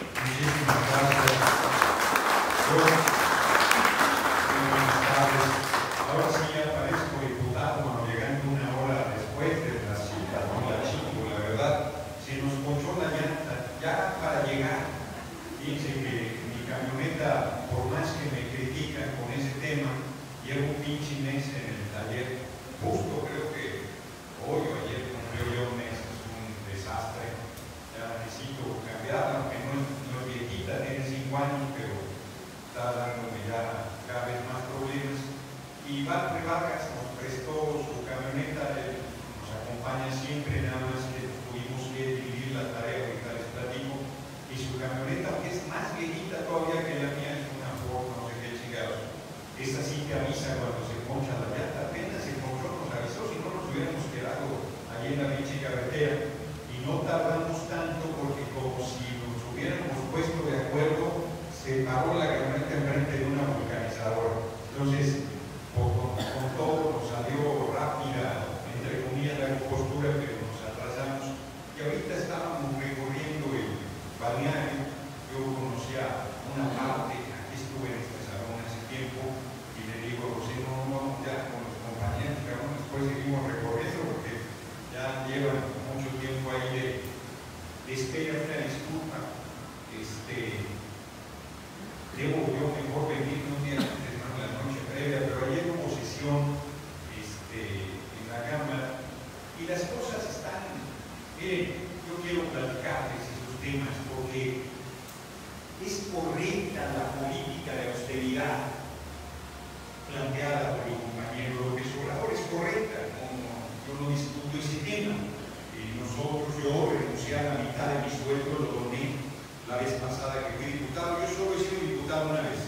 Muchísimas gracias. Ahora sí ya parezco diputado, bueno, llegando una hora después de la cita, no la chico, la verdad, se nos ponchó la llanta ya para llegar. Fíjense que mi camioneta, por más que me critican con ese tema, llevo un pinche mes en el taller, justo creo que hoy o ayer cumplió yo un mes, es un desastre, ya necesito cambiarla, aunque no es viejita, tiene 5 años, pero está dándome ya cada vez más problemas. Y Batres Vargas nos prestó su camioneta, él nos acompaña siempre, nada más que tuvimos que dividir la tarea, ahorita les platico, y su camioneta, que es más viejita todavía que la mía, es una Ford, no sé qué chingados. Esa sí te avisa cuando se poncha la llanta, apenas el control nos avisó, si no nos hubiéramos quedado allí en la pinche carretera. Y no tardamos tanto porque como si nos hubiéramos puesto de acuerdo, se paró la camioneta enfrente de una vulcanizadora. Entonces, con todo nos salió rápida, entre comillas, la postura, pero nos atrasamos. Y ahorita estábamos recorriendo el balneario. Yo conocía una parte, aquí estuve en este salón hace tiempo, y le digo a José, no, ya con los compañeros, digamos, después seguimos recorriendo, porque ya llevan mucho tiempo ahí de espera. Una disculpa, debo yo mejor venir un día antes, no en la noche previa, pero ayer hubo sesión en la Cámara y las cosas están. Miren, yo quiero platicarles esos temas porque es correcta la política de austeridad planteada por el compañero López Obrador, es correcta, como yo no discuto ese tema. Nosotros, yo renuncié a la mitad de mi sueldo, lo doné la vez pasada que fui diputado. Yo solo he sido diputado una vez.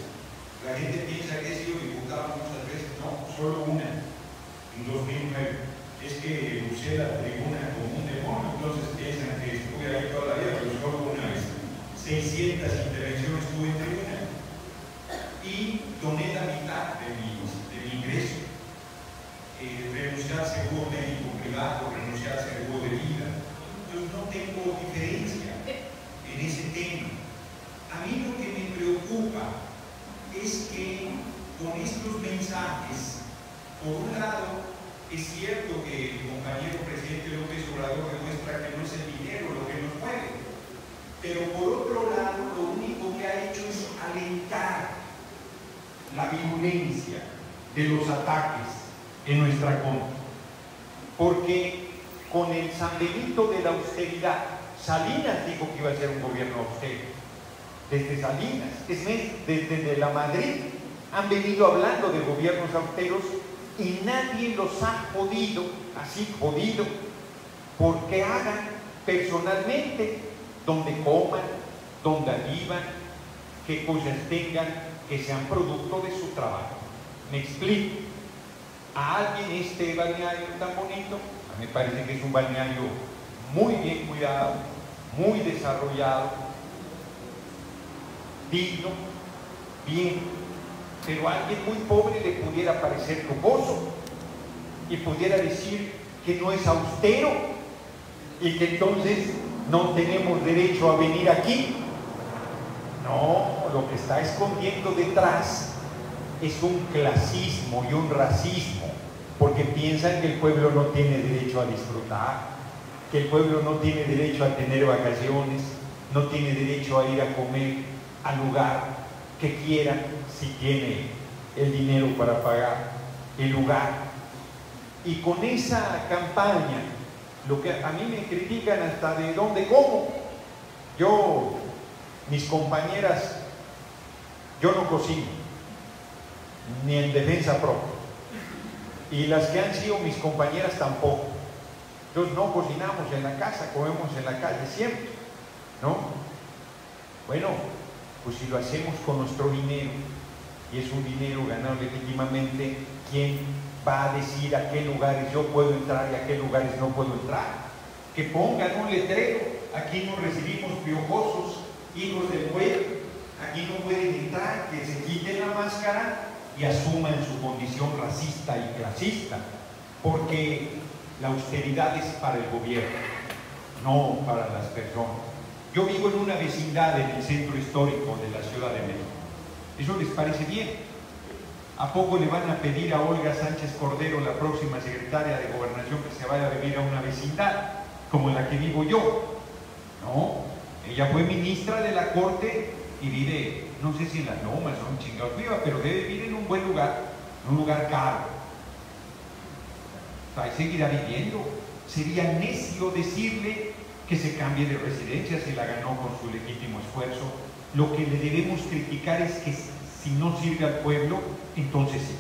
La gente piensa que he sido diputado muchas veces, no, solo una, en 2009. Es que usé la tribuna común de Mono, entonces piensan que estuve ahí toda la vida, pero solo una vez. 600 intervenciones tuve en tribuna y doné la mitad de mi ingreso. Renunciar al seguro médico privado, renunciar al seguro de vida. Entonces no tengo diferencia en ese tema. A mí lo que me preocupa es que con estos mensajes, por un lado, es cierto que el compañero presidente López Obrador demuestra que no es el dinero lo que nos mueve, pero por otro lado lo único que ha hecho es alentar la virulencia de los ataques en nuestra contra, porque con el San Benito de la austeridad, Salinas dijo que iba a ser un gobierno austero, desde Salinas, es más, desde de la Madrid han venido hablando de gobiernos austeros y nadie los ha podido, así podido, porque hagan personalmente donde coman, donde vivan, qué cosas tengan, que sean producto de su trabajo. Me explico. A alguien este balneario tan bonito, a mí me parece que es un balneario muy bien cuidado, muy desarrollado, digno, bien, pero a alguien muy pobre le pudiera parecer lujoso y pudiera decir que no es austero y que entonces no tenemos derecho a venir aquí. No, lo que está escondiendo detrás es un clasismo y un racismo, porque piensan que el pueblo no tiene derecho a disfrutar, que el pueblo no tiene derecho a tener vacaciones, no tiene derecho a ir a comer al lugar que quiera si tiene el dinero para pagar el lugar. Y con esa campaña, lo que a mí me critican hasta de dónde como. Yo, mis compañeras, yo no cocino, ni en defensa propia, y las que han sido mis compañeras tampoco. Entonces no cocinamos en la casa, comemos en la calle siempre, ¿no? Bueno, pues si lo hacemos con nuestro dinero, y es un dinero ganado legítimamente, ¿quién va a decir a qué lugares yo puedo entrar y a qué lugares no puedo entrar? Que pongan un letrero: aquí no recibimos piojosos, hijos del pueblo, aquí no pueden entrar, que se quiten la máscara y asuman su condición racista y clasista, porque la austeridad es para el gobierno, no para las personas. Yo vivo en una vecindad en el centro histórico de la Ciudad de México. ¿Eso les parece bien? ¿A poco le van a pedir a Olga Sánchez Cordero, la próxima secretaria de Gobernación, que se vaya a vivir a una vecindad como la que vivo yo? No, ella fue ministra de la Corte y vive, no sé si en las Lomas o en chingados viva, pero debe vivir en un buen lugar, en un lugar caro. Ahí seguirá viviendo. Sería necio decirle que se cambie de residencia si la ganó con su legítimo esfuerzo. Lo que le debemos criticar es que si no sirve al pueblo, entonces sí.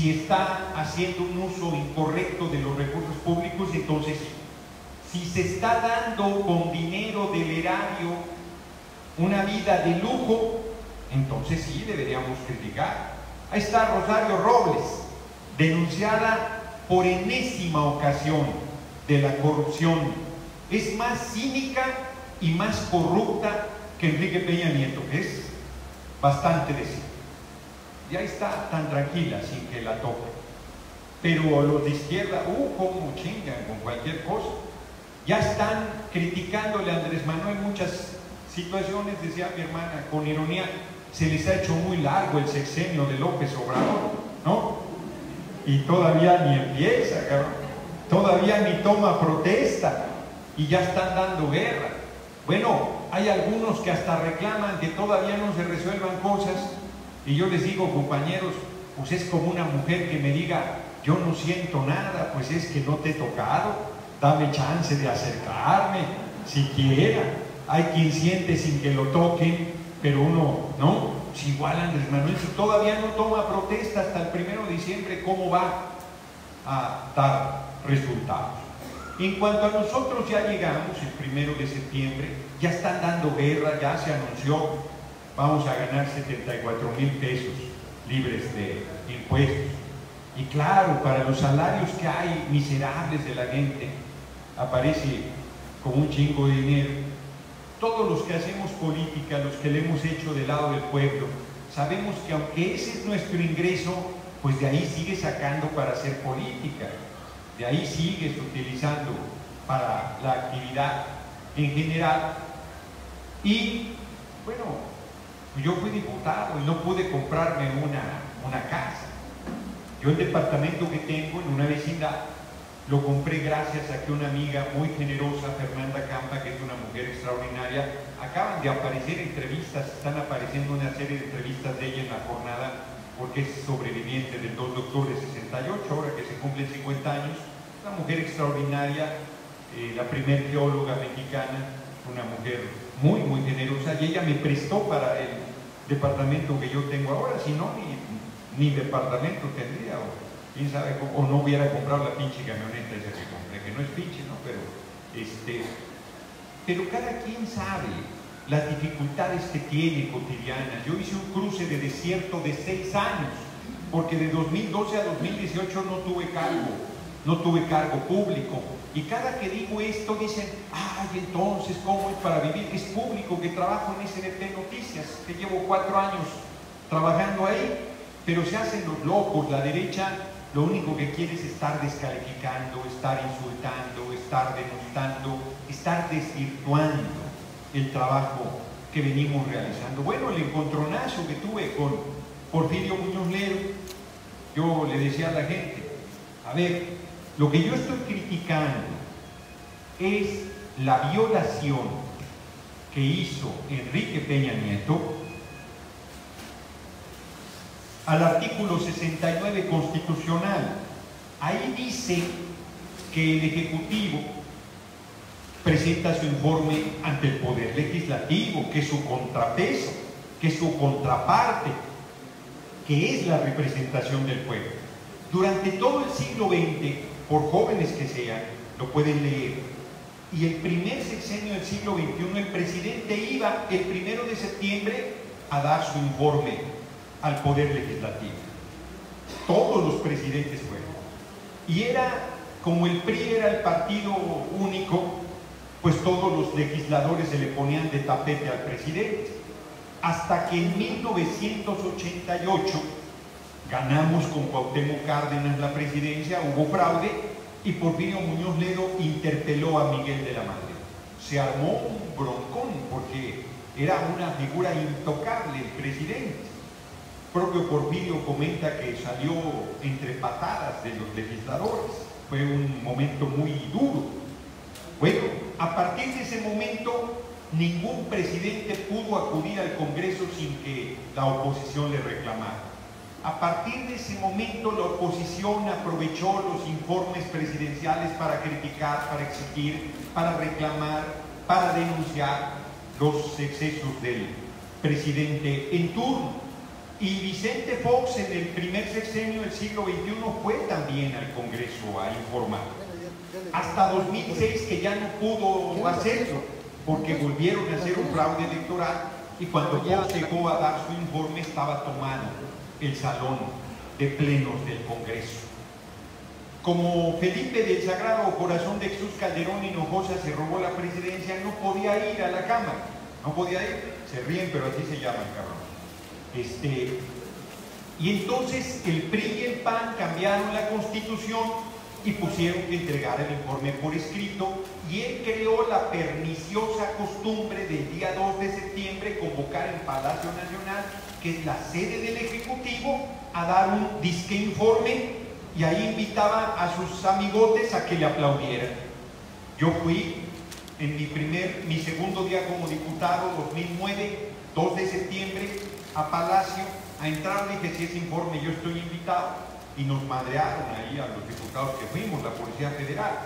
Si está haciendo un uso incorrecto de los recursos públicos, entonces sí. Si se está dando con dinero del erario una vida de lujo, entonces sí deberíamos criticar. Ahí está Rosario Robles, denunciada por enésima ocasión de la corrupción. Es más cínica y más corrupta que Enrique Peña Nieto, que es bastante decir. Ya está tan tranquila sin que la toque. Pero los de izquierda, cómo chingan con cualquier cosa. Ya están criticándole a Andrés Manuel muchas situaciones, decía mi hermana, con ironía, se les ha hecho muy largo el sexenio de López Obrador, ¿no? Y todavía ni empieza, cabrón. Todavía ni toma protesta y ya están dando guerra. Bueno, hay algunos que hasta reclaman que todavía no se resuelvan cosas, y yo les digo, compañeros, pues es como una mujer que me diga, yo no siento nada, pues es que no te he tocado, dame chance de acercarme, siquiera. Hay quien siente sin que lo toquen, pero uno, ¿no? Pues igual Andrés Manuel, si todavía no toma protesta hasta el 1 de diciembre, ¿cómo va a dar resultados? En cuanto a nosotros, ya llegamos el 1 de septiembre, ya están dando guerra, ya se anunció, vamos a ganar 74,000 pesos libres de impuestos. Y claro, para los salarios que hay miserables de la gente, aparece con un chingo de dinero. Todos los que hacemos política, los que le hemos hecho del lado del pueblo, sabemos que aunque ese es nuestro ingreso, pues de ahí sigue sacando para hacer política, de ahí sigues utilizando para la actividad en general. Y bueno, yo fui diputado y no pude comprarme una casa. Yo el departamento que tengo en una vecindad lo compré gracias a que una amiga muy generosa, Fernanda Campa, que es una mujer extraordinaria, acaban de aparecer entrevistas, están apareciendo una serie de entrevistas de ella en la jornada, porque es sobreviviente del 2 de octubre de 68, ahora que se cumplen 50 años, una mujer extraordinaria, la primer geóloga mexicana, una mujer muy, muy generosa, y ella me prestó para el departamento que yo tengo ahora, si no, ni departamento tendría ahora. Quién sabe, o no hubiera comprado la pinche camioneta esa que compré, que no es pinche, ¿no? Pero cada quien sabe las dificultades que tiene cotidianas. Yo hice un cruce de desierto de 6 años, porque de 2012 a 2018 no tuve cargo público. Y cada que digo esto dicen, ay, entonces, ¿cómo es para vivir? Es público, que trabajo en SNP Noticias, que llevo 4 años trabajando ahí, pero se hacen los locos. La derecha lo único que quiere es estar descalificando, estar insultando, estar denostando, estar desvirtuando el trabajo que venimos realizando. Bueno, el encontronazo que tuve con Porfirio Muñoz Ledo, yo le decía a la gente, a ver, lo que yo estoy criticando es la violación que hizo Enrique Peña Nieto al artículo 69 constitucional. Ahí dice que el Ejecutivo presenta su informe ante el Poder Legislativo, que es su contrapeso, que es su contraparte, que es la representación del pueblo. Durante todo el siglo XX, por jóvenes que sean, lo pueden leer, y el primer sexenio del siglo XXI, el presidente iba el 1 de septiembre a dar su informe al Poder Legislativo. Todos los presidentes fueron. Y era, como el PRI era el partido único, pues todos los legisladores se le ponían de tapete al presidente. Hasta que en 1988 ganamos con Cuauhtémoc Cárdenas la presidencia, hubo fraude y Porfirio Muñoz Ledo interpeló a Miguel de la Madrid. se armó un broncón porque era una figura intocable el presidente. El propio Porfirio comenta que salió entre patadas de los legisladores. Fue un momento muy duro. Bueno, a partir de ese momento ningún presidente pudo acudir al Congreso sin que la oposición le reclamara. A partir de ese momento la oposición aprovechó los informes presidenciales para criticar, para exigir, para reclamar, para denunciar los excesos del presidente en turno. Y Vicente Fox en el primer sexenio del siglo XXI fue también al Congreso a informar. Hasta 2006 que ya no pudo hacerlo porque volvieron a hacer un fraude electoral y cuando Fox llegó a dar su informe estaba tomado el salón de plenos del Congreso. Como Felipe del Sagrado Corazón de Jesús Calderón Hinojosa se robó la presidencia, no podía ir a la Cámara, no podía ir, se ríen pero así se llama el cabrón. Y entonces el PRI y el PAN cambiaron la Constitución y pusieron que entregar el informe por escrito, y él creó la perniciosa costumbre del día 2 de septiembre convocar en Palacio Nacional, que es la sede del Ejecutivo, a dar un disque informe, y ahí invitaba a sus amigotes a que le aplaudieran. Yo fui en mi segundo día como diputado, 2009, 2 de septiembre, a Palacio, a entrar, y dije, si es informe, yo estoy invitado. Y nos madrearon ahí a los diputados que fuimos, la Policía Federal.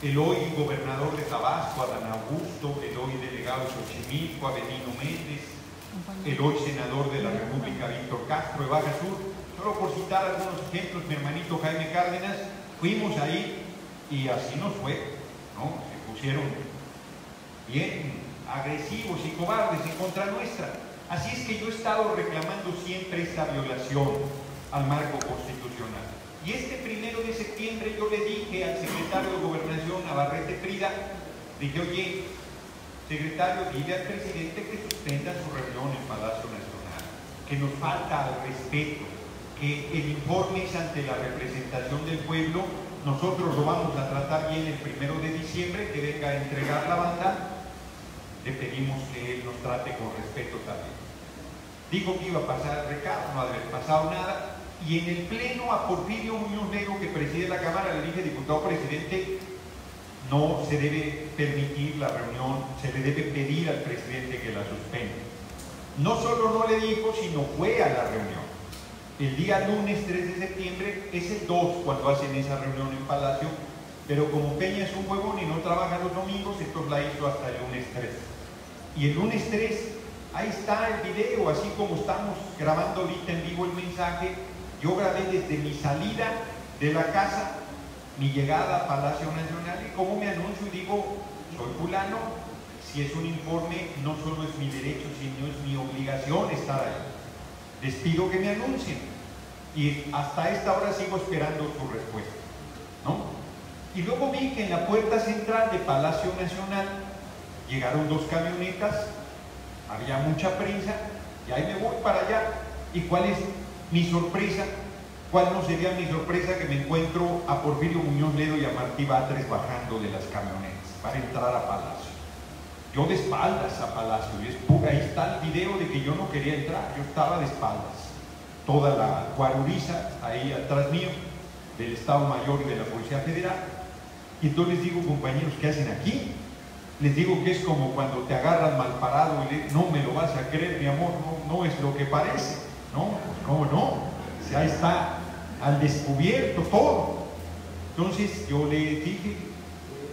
El hoy gobernador de Tabasco, Adán Augusto, el hoy delegado de Xochimilco, Benito Méndez, el hoy senador de la República, Víctor Castro, de Baja Sur, solo por citar algunos ejemplos, mi hermanito Jaime Cárdenas, fuimos ahí y así nos fue, ¿no? Se pusieron bien agresivos y cobardes en contra nuestra. Así es que yo he estado reclamando siempre esta violación al marco constitucional. Y este 1 de septiembre yo le dije al secretario de Gobernación, Navarrete Prida, dije, oye, secretario, dile al presidente que suspenda su reunión en Palacio Nacional, que nos falta al respeto, que el informe es ante la representación del pueblo, nosotros lo vamos a tratar bien el 1 de diciembre, que venga a entregar la banda, le pedimos que él nos trate con respeto también. Dijo que iba a pasar el recado, no había pasado nada. Y en el pleno a Porfirio Muñoz Ledo, que preside la Cámara, le dije, diputado presidente, no se debe permitir la reunión, se le debe pedir al presidente que la suspenda. No solo no le dijo, sino fue a la reunión. El día lunes 3 de septiembre es el 2 cuando hacen esa reunión en Palacio, pero como Peña es un huevón y no trabaja los domingos, esto la hizo hasta el lunes 3. Y el lunes 3, ahí está el video, así como estamos grabando ahorita en vivo el mensaje. Yo grabé desde mi salida de la casa, mi llegada a Palacio Nacional, y cómo me anuncio y digo, soy fulano, si es un informe, no solo es mi derecho, sino es mi obligación estar ahí. Les pido que me anuncien. Y hasta esta hora sigo esperando su respuesta, ¿no? Y luego vi que en la puerta central de Palacio Nacional llegaron 2 camionetas, había mucha prensa, y ahí me voy para allá. ¿Y cuál es mi sorpresa? ¿Cuál no sería mi sorpresa? Que me encuentro a Porfirio Muñoz Ledo y a Martí Batres bajando de las camionetas para entrar a Palacio. Yo de espaldas a Palacio, y es pura, ahí está el video de que yo no quería entrar, yo estaba de espaldas. Toda la guaruriza ahí atrás mío, del Estado Mayor y de la Policía Federal. Y entonces les digo, compañeros, ¿qué hacen aquí? Les digo que es como cuando te agarran mal parado y le, no me lo vas a creer, mi amor, no es lo que parece. No, pues no, ahí está al descubierto todo. Entonces yo les dije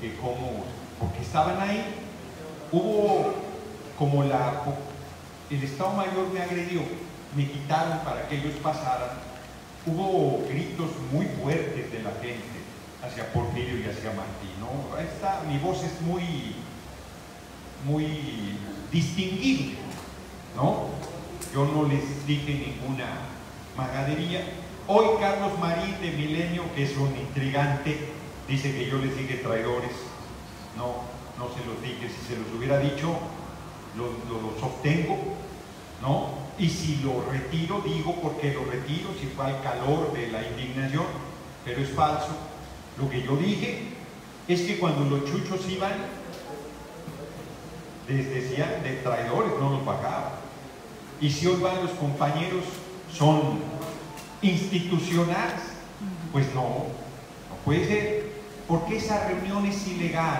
que como, porque estaban ahí, hubo como el Estado Mayor me agredió, me quitaron para que ellos pasaran, hubo gritos muy fuertes de la gente hacia Porfirio y hacia Martí, ¿no? Ahí está, mi voz es muy distinguible, ¿no? Yo no les dije ninguna magadería. Hoy Carlos Marín de Milenio, que es un intrigante, dice que yo les dije traidores. No se los dije. Si se los hubiera dicho, lo sostengo, ¿no? Y si lo retiro, digo porque lo retiro, si fue al calor de la indignación, pero es falso. Lo que yo dije es que cuando los chuchos iban, les decían de traidores, no los pagaban. Y si hoy van los compañeros, son institucionales, pues no, no puede ser, porque esa reunión es ilegal,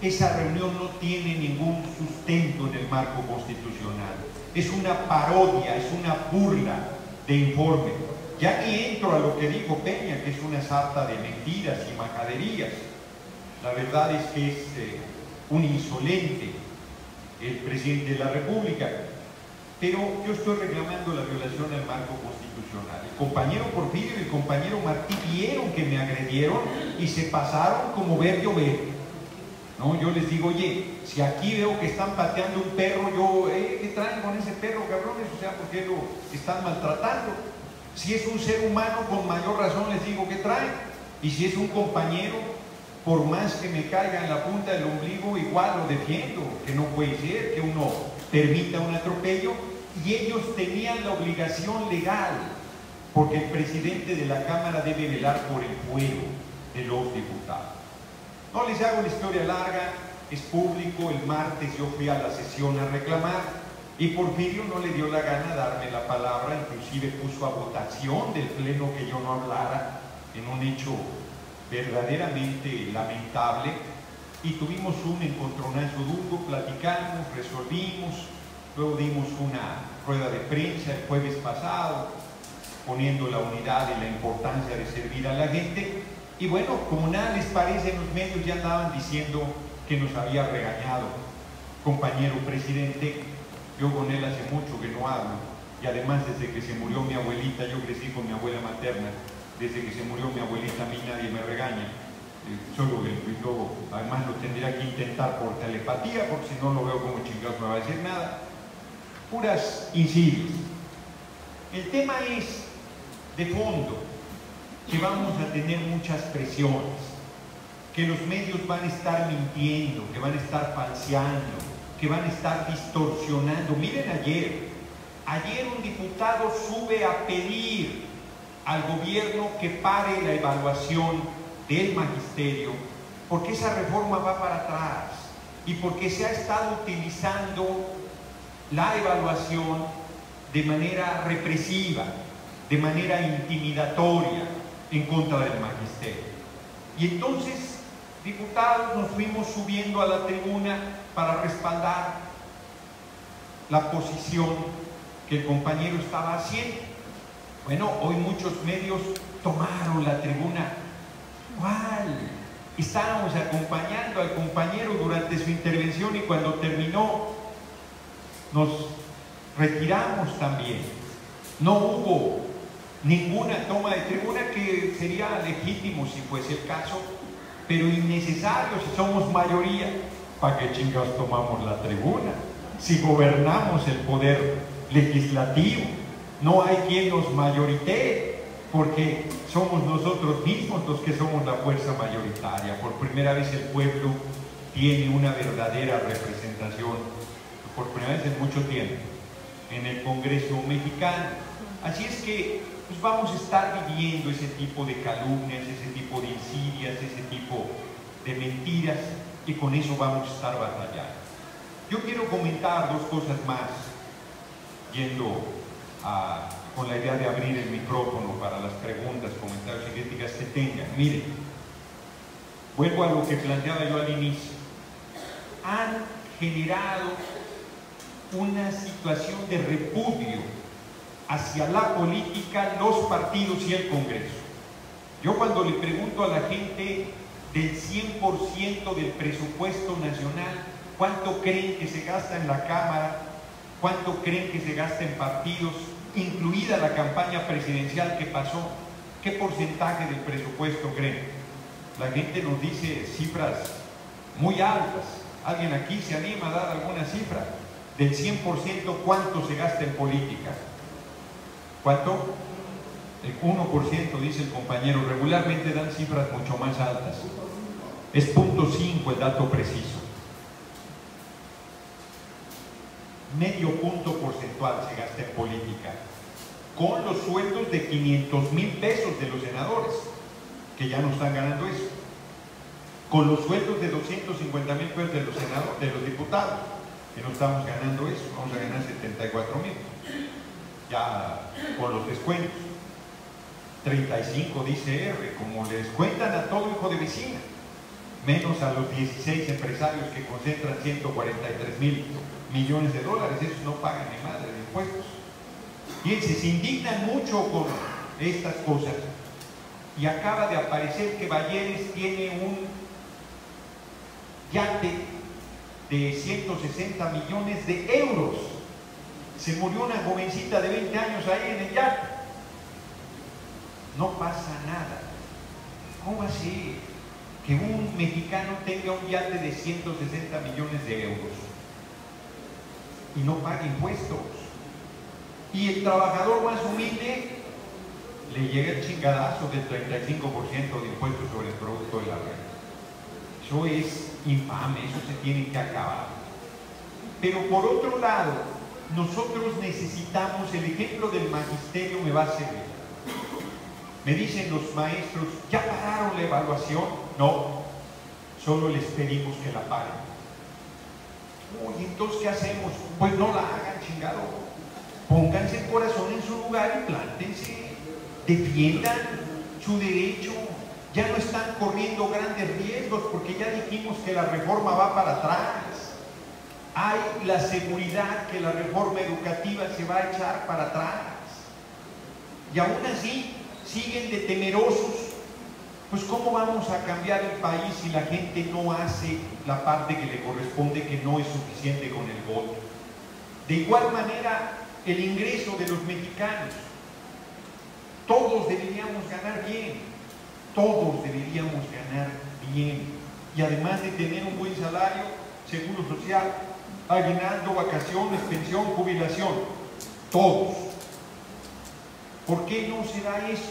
esa reunión no tiene ningún sustento en el marco constitucional, es una parodia, es una burla de informe. Ya ni entro a lo que dijo Peña, que es una sarta de mentiras y majaderías. La verdad es que es un insolente el presidente de la República. Pero yo estoy reclamando la violación al marco constitucional. El compañero Porfirio y el compañero Martí vieron que me agredieron y se pasaron como ver llover. ¿No? Yo les digo, oye, si aquí veo que están pateando un perro, yo, ¿qué traen con ese perro, cabrones? O sea, ¿por qué lo están maltratando? Si es un ser humano, con mayor razón les digo, ¿qué traen? Y si es un compañero, por más que me caiga en la punta del ombligo, igual lo defiendo, que no puede ser que uno permita un atropello. Y ellos tenían la obligación legal, porque el presidente de la Cámara debe velar por el fuero de los diputados. No les hago la historia larga, es público. El martes yo fui a la sesión a reclamar y Porfirio no le dio la gana darme la palabra, inclusive puso a votación del pleno que yo no hablara, en un hecho verdaderamente lamentable, y tuvimos un encontronazo duro, platicamos, resolvimos, luego dimos una rueda de prensa el jueves pasado, poniendo la unidad y la importancia de servir a la gente, y bueno, como nada les parece, en los medios ya andaban diciendo que nos había regañado, compañero presidente. Yo con él hace mucho que no hablo, y además desde que se murió mi abuelita, yo crecí con mi abuela materna, desde que se murió mi abuelita a mí nadie me regaña, solo el luego, además lo tendría que intentar por telepatía, porque si no lo veo como chingados no va a decir nada, puras insidias. El tema es, de fondo, que vamos a tener muchas presiones, que los medios van a estar mintiendo, que van a estar falseando, que van a estar distorsionando. Miren ayer un diputado sube a pedir al gobierno que pare la evaluación del magisterio, porque esa reforma va para atrás y porque se ha estado utilizando la evaluación de manera represiva, de manera intimidatoria en contra del magisterio. Y entonces, diputados, nos fuimos subiendo a la tribuna para respaldar la posición que el compañero estaba haciendo. Bueno, hoy muchos medios tomaron la tribuna. ¿Cuál? Estábamos acompañando al compañero durante su intervención y cuando terminó nos retiramos también. No hubo ninguna toma de tribuna, que sería legítimo si fuese el caso, pero innecesario si somos mayoría. ¿Para qué chingados tomamos la tribuna? Si gobernamos el poder legislativo, no hay quien nos mayorite, porque somos nosotros mismos los que somos la fuerza mayoritaria. Por primera vez el pueblo tiene una verdadera representación, por primera vez en mucho tiempo, en el Congreso mexicano. Así es que pues vamos a estar viviendo ese tipo de calumnias, ese tipo de insidias, ese tipo de mentiras, y con eso vamos a estar batallando. Yo quiero comentar dos cosas más, yendo con la idea de abrir el micrófono para las preguntas, comentarios y críticas que tengan. Miren, vuelvo a lo que planteaba yo al inicio. Han generado una situación de repudio hacia la política, los partidos y el Congreso. Yo cuando le pregunto a la gente del 100% del presupuesto nacional, ¿cuánto creen que se gasta en la Cámara? ¿Cuánto creen que se gasta en partidos? Incluida la campaña presidencial que pasó, ¿qué porcentaje del presupuesto creen? La gente nos dice cifras muy altas. ¿Alguien aquí se anima a dar alguna cifra? Del 100%, ¿cuánto se gasta en política? ¿Cuánto? El 1%, dice el compañero. Regularmente dan cifras mucho más altas. Es 0.5 el dato preciso. Medio punto porcentual se gasta en política, con los sueldos de 500 mil pesos de los senadores, que ya no están ganando eso, con los sueldos de 250 mil pesos de los diputados, que no estamos ganando eso, vamos a ganar 74,000, ya con los descuentos. 35 dice R, como les cuentan a todo hijo de vecina, menos a los 16 empresarios que concentran 143,000 millones de dólares, esos no pagan ni madre de impuestos. Fíjense, se indignan mucho con estas cosas. Y acaba de aparecer que Valleres tiene un yate de 160 millones de euros. Se murió una jovencita de 20 años ahí en el yate. No pasa nada. ¿Cómo así que un mexicano tenga un yate de 160 millones de euros y no pague impuestos? Y el trabajador más humilde le llega el chingadazo del 35% de impuestos sobre el producto de la renta. Eso es infame, eso se tiene que acabar. Pero por otro lado, nosotros necesitamos el ejemplo del magisterio. Me va a servir. Me dicen los maestros, ¿ya pararon la evaluación? No, solo les pedimos que la paren. Uy, entonces, ¿qué hacemos? Pues no la hagan, chingado. Pónganse el corazón en su lugar y plántense. Defiendan su derecho. Ya no están corriendo grandes riesgos porque ya dijimos que la reforma va para atrás. Hay la seguridad que la reforma educativa se va a echar para atrás. Y aún así siguen de temerosos. Pues ¿cómo vamos a cambiar el país si la gente no hace la parte que le corresponde, que no es suficiente con el voto? De igual manera, el ingreso de los mexicanos. Todos deberíamos ganar bien, todos deberíamos ganar bien. Y además de tener un buen salario, seguro social, aguinaldo, vacaciones, pensión, jubilación, todos. ¿Por qué no se da eso?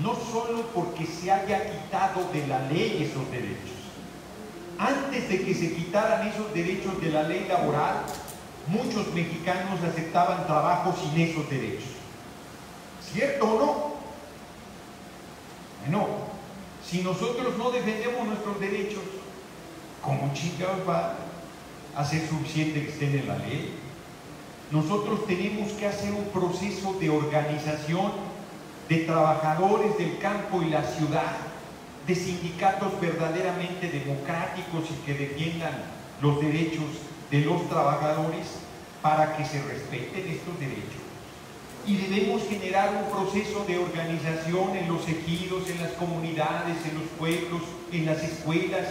No solo porque se haya quitado de la ley esos derechos. Antes de que se quitaran esos derechos de la ley laboral, muchos mexicanos aceptaban trabajo sin esos derechos. ¿Cierto o no? Bueno, si nosotros no defendemos nuestros derechos, ¿cómo chingados va a ser suficiente que estén en la ley? Nosotros tenemos que hacer un proceso de organización de trabajadores del campo y la ciudad, de sindicatos verdaderamente democráticos y que defiendan los derechos de los trabajadores para que se respeten estos derechos. Y debemos generar un proceso de organización en los ejidos, en las comunidades, en los pueblos, en las escuelas,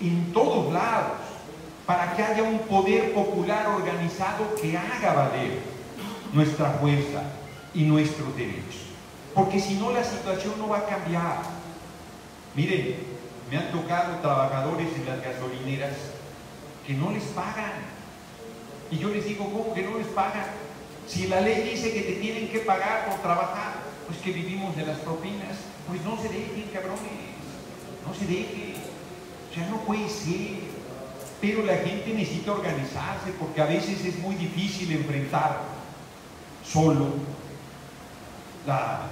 en todos lados, para que haya un poder popular organizado que haga valer nuestra fuerza y nuestros derechos. Porque si no, la situación no va a cambiar. Miren, me han tocado trabajadores en las gasolineras que no les pagan. Y yo les digo, ¿cómo que no les pagan? Si la ley dice que te tienen que pagar por trabajar, pues que vivimos de las propinas, pues no se dejen, cabrones, no se dejen. O sea, no puede ser. Pero la gente necesita organizarse porque a veces es muy difícil enfrentar solo la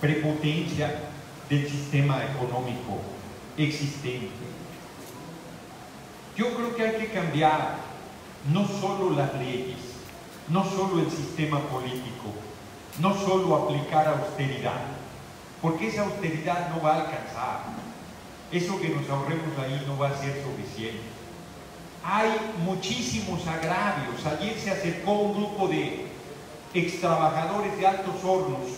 prepotencia del sistema económico existente. Yo creo que hay que cambiar no solo las leyes, no solo el sistema político, no solo aplicar austeridad, porque esa austeridad no va a alcanzar. Eso que nos ahorremos ahí no va a ser suficiente. Hay muchísimos agravios. Ayer se acercó un grupo de extrabajadores de Altos Hornos,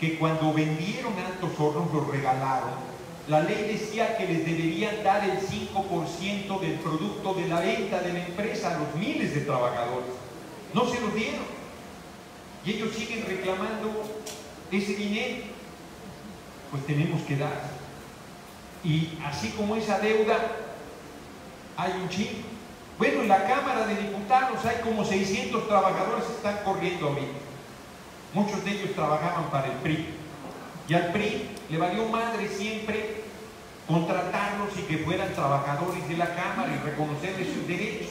que cuando vendieron Altos Hornos los regalaron. La ley decía que les deberían dar el 5% del producto de la venta de la empresa a los miles de trabajadores. No se los dieron y ellos siguen reclamando ese dinero. Pues tenemos que dar, y así como esa deuda hay un chingo. Bueno, en la Cámara de Diputados hay como 600 trabajadores que están corriendo ahorita. Muchos de ellos trabajaban para el PRI y al PRI le valió madre siempre contratarlos y que fueran trabajadores de la Cámara y reconocerles sus derechos.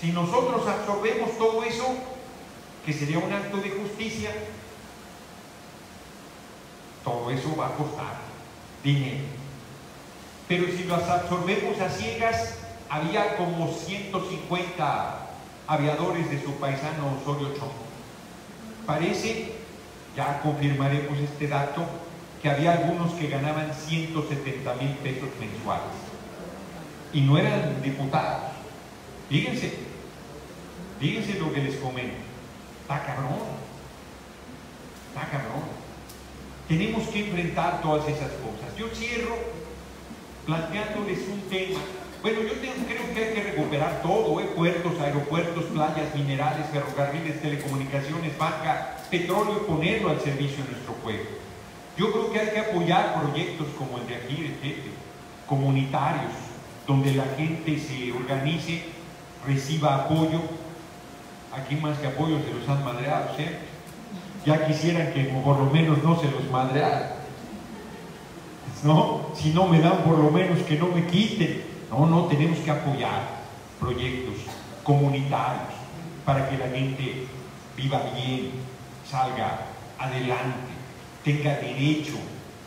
Si nosotros absorbemos todo eso, que sería un acto de justicia, todo eso va a costar dinero. Pero si los absorbemos a ciegas, había como 150 aviadores de su paisano Osorio Chongo. Parece, ya confirmaremos este dato, que había algunos que ganaban 170,000 pesos mensuales. Y no eran diputados. Fíjense, fíjense lo que les comento. Está cabrón. Está cabrón. Tenemos que enfrentar todas esas cosas. Yo cierro planteándoles un tema. Bueno, yo creo que hay que recuperar todo, puertos, aeropuertos, playas, minerales, ferrocarriles, telecomunicaciones, banca, petróleo, y ponerlo al servicio de nuestro pueblo. Yo creo que hay que apoyar proyectos como el de aquí, comunitarios, donde la gente se organice, reciba apoyo. Aquí más que apoyo se los han madreado, ¿sí? Ya quisieran que por lo menos no se los madrearan, ¿no? Si no me dan, por lo menos que no me quiten. No, no, tenemos que apoyar proyectos comunitarios para que la gente viva bien, salga adelante, tenga derecho,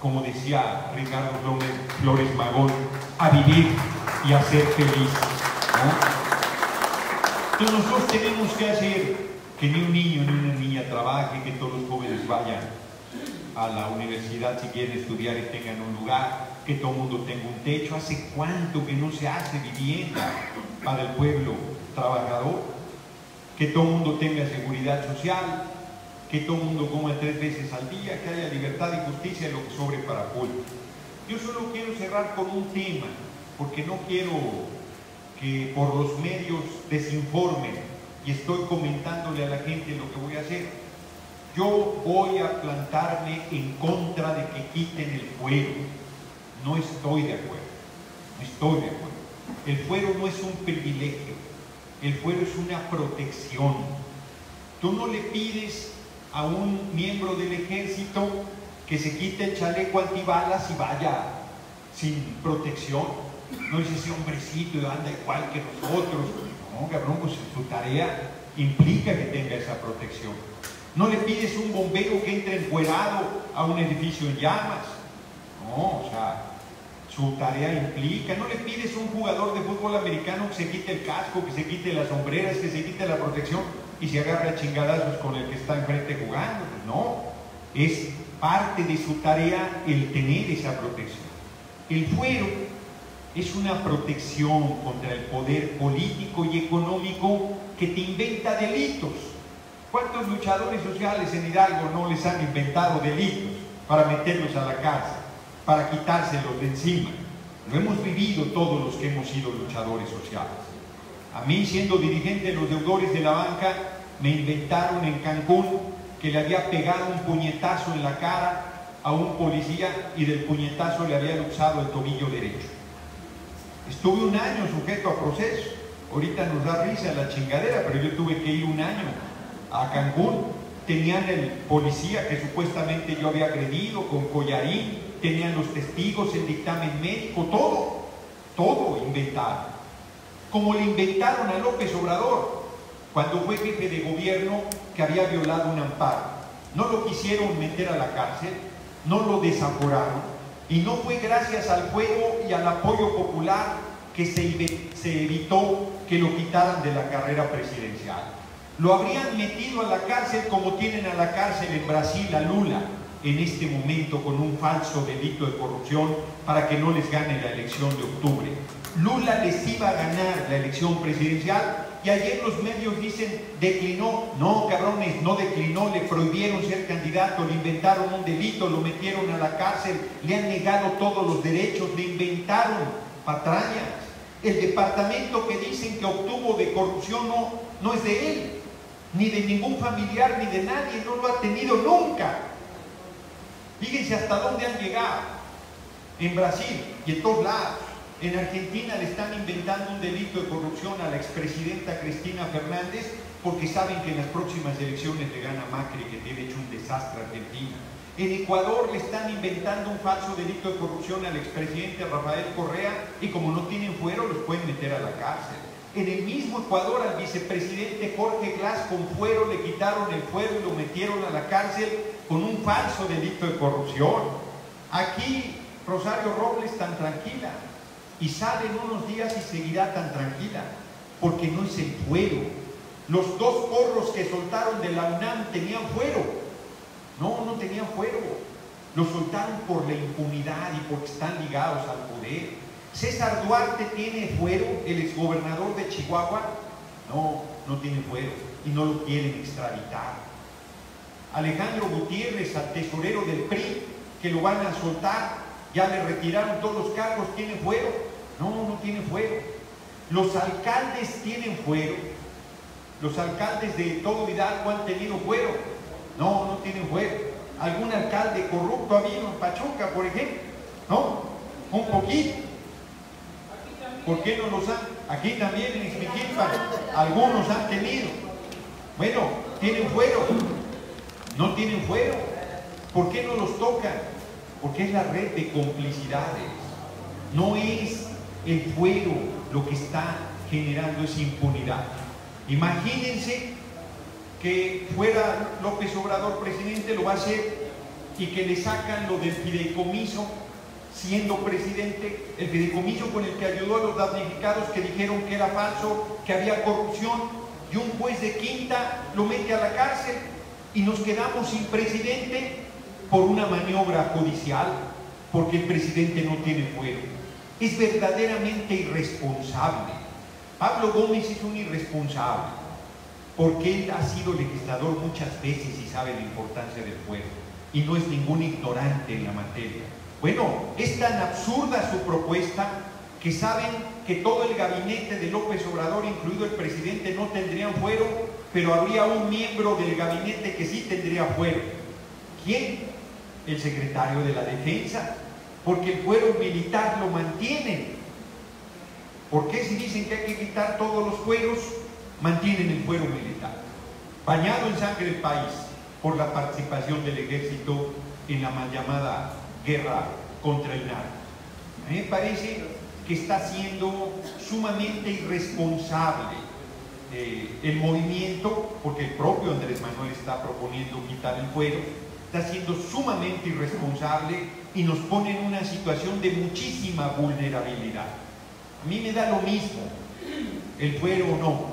como decía Ricardo Flores Magón, a vivir y a ser feliz, ¿no? Entonces nosotros tenemos que hacer que ni un niño ni una niña trabaje, que todos los jóvenes vayan a la universidad si quieren estudiar y tengan un lugar, que todo el mundo tenga un techo. ¿Hace cuánto que no se hace vivienda para el pueblo trabajador? Que todo el mundo tenga seguridad social, que todo el mundo coma 3 veces al día, que haya libertad y justicia y lo que sobre para pueblo. Yo solo quiero cerrar con un tema, porque no quiero que por los medios desinformen, y estoy comentándole a la gente lo que voy a hacer. Yo voy a plantarme en contra de que quiten el fuero. No estoy de acuerdo, no estoy de acuerdo. El fuero no es un privilegio, el fuero es una protección. Tú no le pides a un miembro del ejército que se quite el chaleco antibalas y vaya sin protección. No es ese hombrecito y anda igual que nosotros. No, cabrón, pues su tarea implica que tenga esa protección. No le pides a un bombero que entre enfuerado a un edificio en llamas. No, o sea, su tarea implica. No le pides a un jugador de fútbol americano que se quite el casco, que se quite las sombreras, que se quite la protección y se agarre a chingadazos con el que está enfrente jugando. No, es parte de su tarea el tener esa protección. El fuero es una protección contra el poder político y económico que te inventa delitos. ¿Cuántos luchadores sociales en Hidalgo no les han inventado delitos para meterlos a la cárcel, para quitárselos de encima? Lo hemos vivido todos los que hemos sido luchadores sociales. A mí, siendo dirigente de los deudores de la banca, me inventaron en Cancún que le había pegado un puñetazo en la cara a un policía y del puñetazo le habían usado el tobillo derecho. Estuve 1 año sujeto a proceso. Ahorita nos da risa la chingadera, pero yo tuve que ir 1 año a Cancún. Tenían el policía que supuestamente yo había agredido con collarín, tenían los testigos, el dictamen médico, todo, todo inventado. Como le inventaron a López Obrador, cuando fue jefe de gobierno, que había violado un amparo. No lo quisieron meter a la cárcel, no lo desaforaron, y no fue gracias al fuego y al apoyo popular que se evitó que lo quitaran de la carrera presidencial. Lo habrían metido a la cárcel como tienen a la cárcel en Brasil a Lula, en este momento, con un falso delito de corrupción para que no les gane la elección de octubre. Lula les iba a ganar la elección presidencial y ayer los medios dicen declinó. No, cabrones, no declinó, le prohibieron ser candidato, le inventaron un delito, lo metieron a la cárcel, le han negado todos los derechos, le inventaron patrañas. El departamento que dicen que obtuvo de corrupción no es de él, ni de ningún familiar, ni de nadie, no lo ha tenido nunca. Fíjense hasta dónde han llegado en Brasil y en todos lados. En Argentina le están inventando un delito de corrupción a la expresidenta Cristina Fernández porque saben que en las próximas elecciones le gana Macri, que tiene hecho un desastre a Argentina. En Ecuador le están inventando un falso delito de corrupción al expresidente Rafael Correa y como no tienen fuero los pueden meter a la cárcel. En el mismo Ecuador al vicepresidente Jorge Glas con fuero le quitaron el fuero y lo metieron a la cárcel con un falso delito de corrupción. Aquí Rosario Robles tan tranquila, y sale en unos días y seguirá tan tranquila, porque no es el fuero. Los dos porros que soltaron de la UNAM tenían fuero. No, no tenían fuero. Los soltaron por la impunidad y porque están ligados al poder. ¿César Duarte tiene fuero, el exgobernador de Chihuahua? No, no tiene fuero y no lo quieren extraditar. Alejandro Gutiérrez, al tesorero del PRI, que lo van a soltar, ya le retiraron todos los cargos, ¿tiene fuero? No, no tiene fuero. Los alcaldes tienen fuero. Los alcaldes de todo Hidalgo han tenido fuero. No, no tienen fuero. ¿Algún alcalde corrupto ha habido en Pachuca, por ejemplo? ¿No? Un poquito. ¿Por qué no los han? Aquí también en Ixmiquilpan algunos han tenido. Bueno, tienen fuero. No tienen fuero. ¿Por qué no los tocan? Porque es la red de complicidades. No es el fuero lo que está generando esa impunidad. Imagínense que fuera López Obrador presidente, lo va a hacer, y que le sacan lo del fideicomiso siendo presidente, el fideicomiso con el que ayudó a los damnificados que dijeron que era falso, que había corrupción, y un juez de quinta lo mete a la cárcel y nos quedamos sin presidente por una maniobra judicial, porque el presidente no tiene fuero. Es verdaderamente irresponsable. Pablo Gómez es un irresponsable, porque él ha sido legislador muchas veces y sabe la importancia del fuero, y no es ningún ignorante en la materia. Bueno, es tan absurda su propuesta que saben que todo el gabinete de López Obrador, incluido el presidente, no tendrían fuero, pero habría un miembro del gabinete que sí tendría fuero. ¿Quién? El secretario de la Defensa, porque el fuero militar lo mantienen. ¿Por qué, si dicen que hay que quitar todos los fueros, mantienen el fuero militar? Bañado en sangre el país por la participación del ejército en la mal llamada guerra contra el narco. A mí me parece que está siendo sumamente irresponsable el movimiento, porque el propio Andrés Manuel está proponiendo quitar el fuero, está siendo sumamente irresponsable y nos pone en una situación de muchísima vulnerabilidad. A mí me da lo mismo el fuero o no.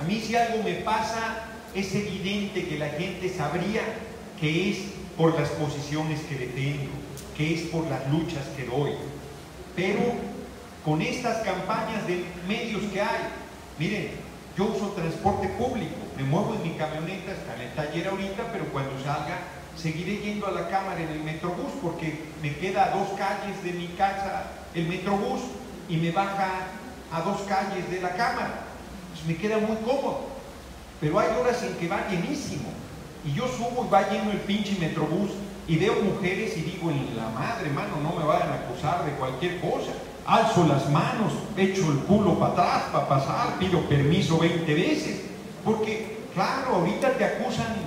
A mí, si algo me pasa, es evidente que la gente sabría que es por las posiciones que detengo, que es por las luchas que doy. Pero con estas campañas de medios que hay, miren, yo uso transporte público, me muevo en mi camioneta, está en el taller ahorita, pero cuando salga seguiré yendo a la cámara en el Metrobús, porque me queda a 2 calles de mi casa el Metrobús y me baja a 2 calles de la cámara, pues me queda muy cómodo. Pero hay horas en que va llenísimo y yo subo y va lleno el pinche Metrobús y veo mujeres y digo, en la madre, hermano, no me vayan a acusar de cualquier cosa. Alzo las manos, echo el culo para atrás para pasar, pido permiso 20 veces, porque claro, ahorita te acusan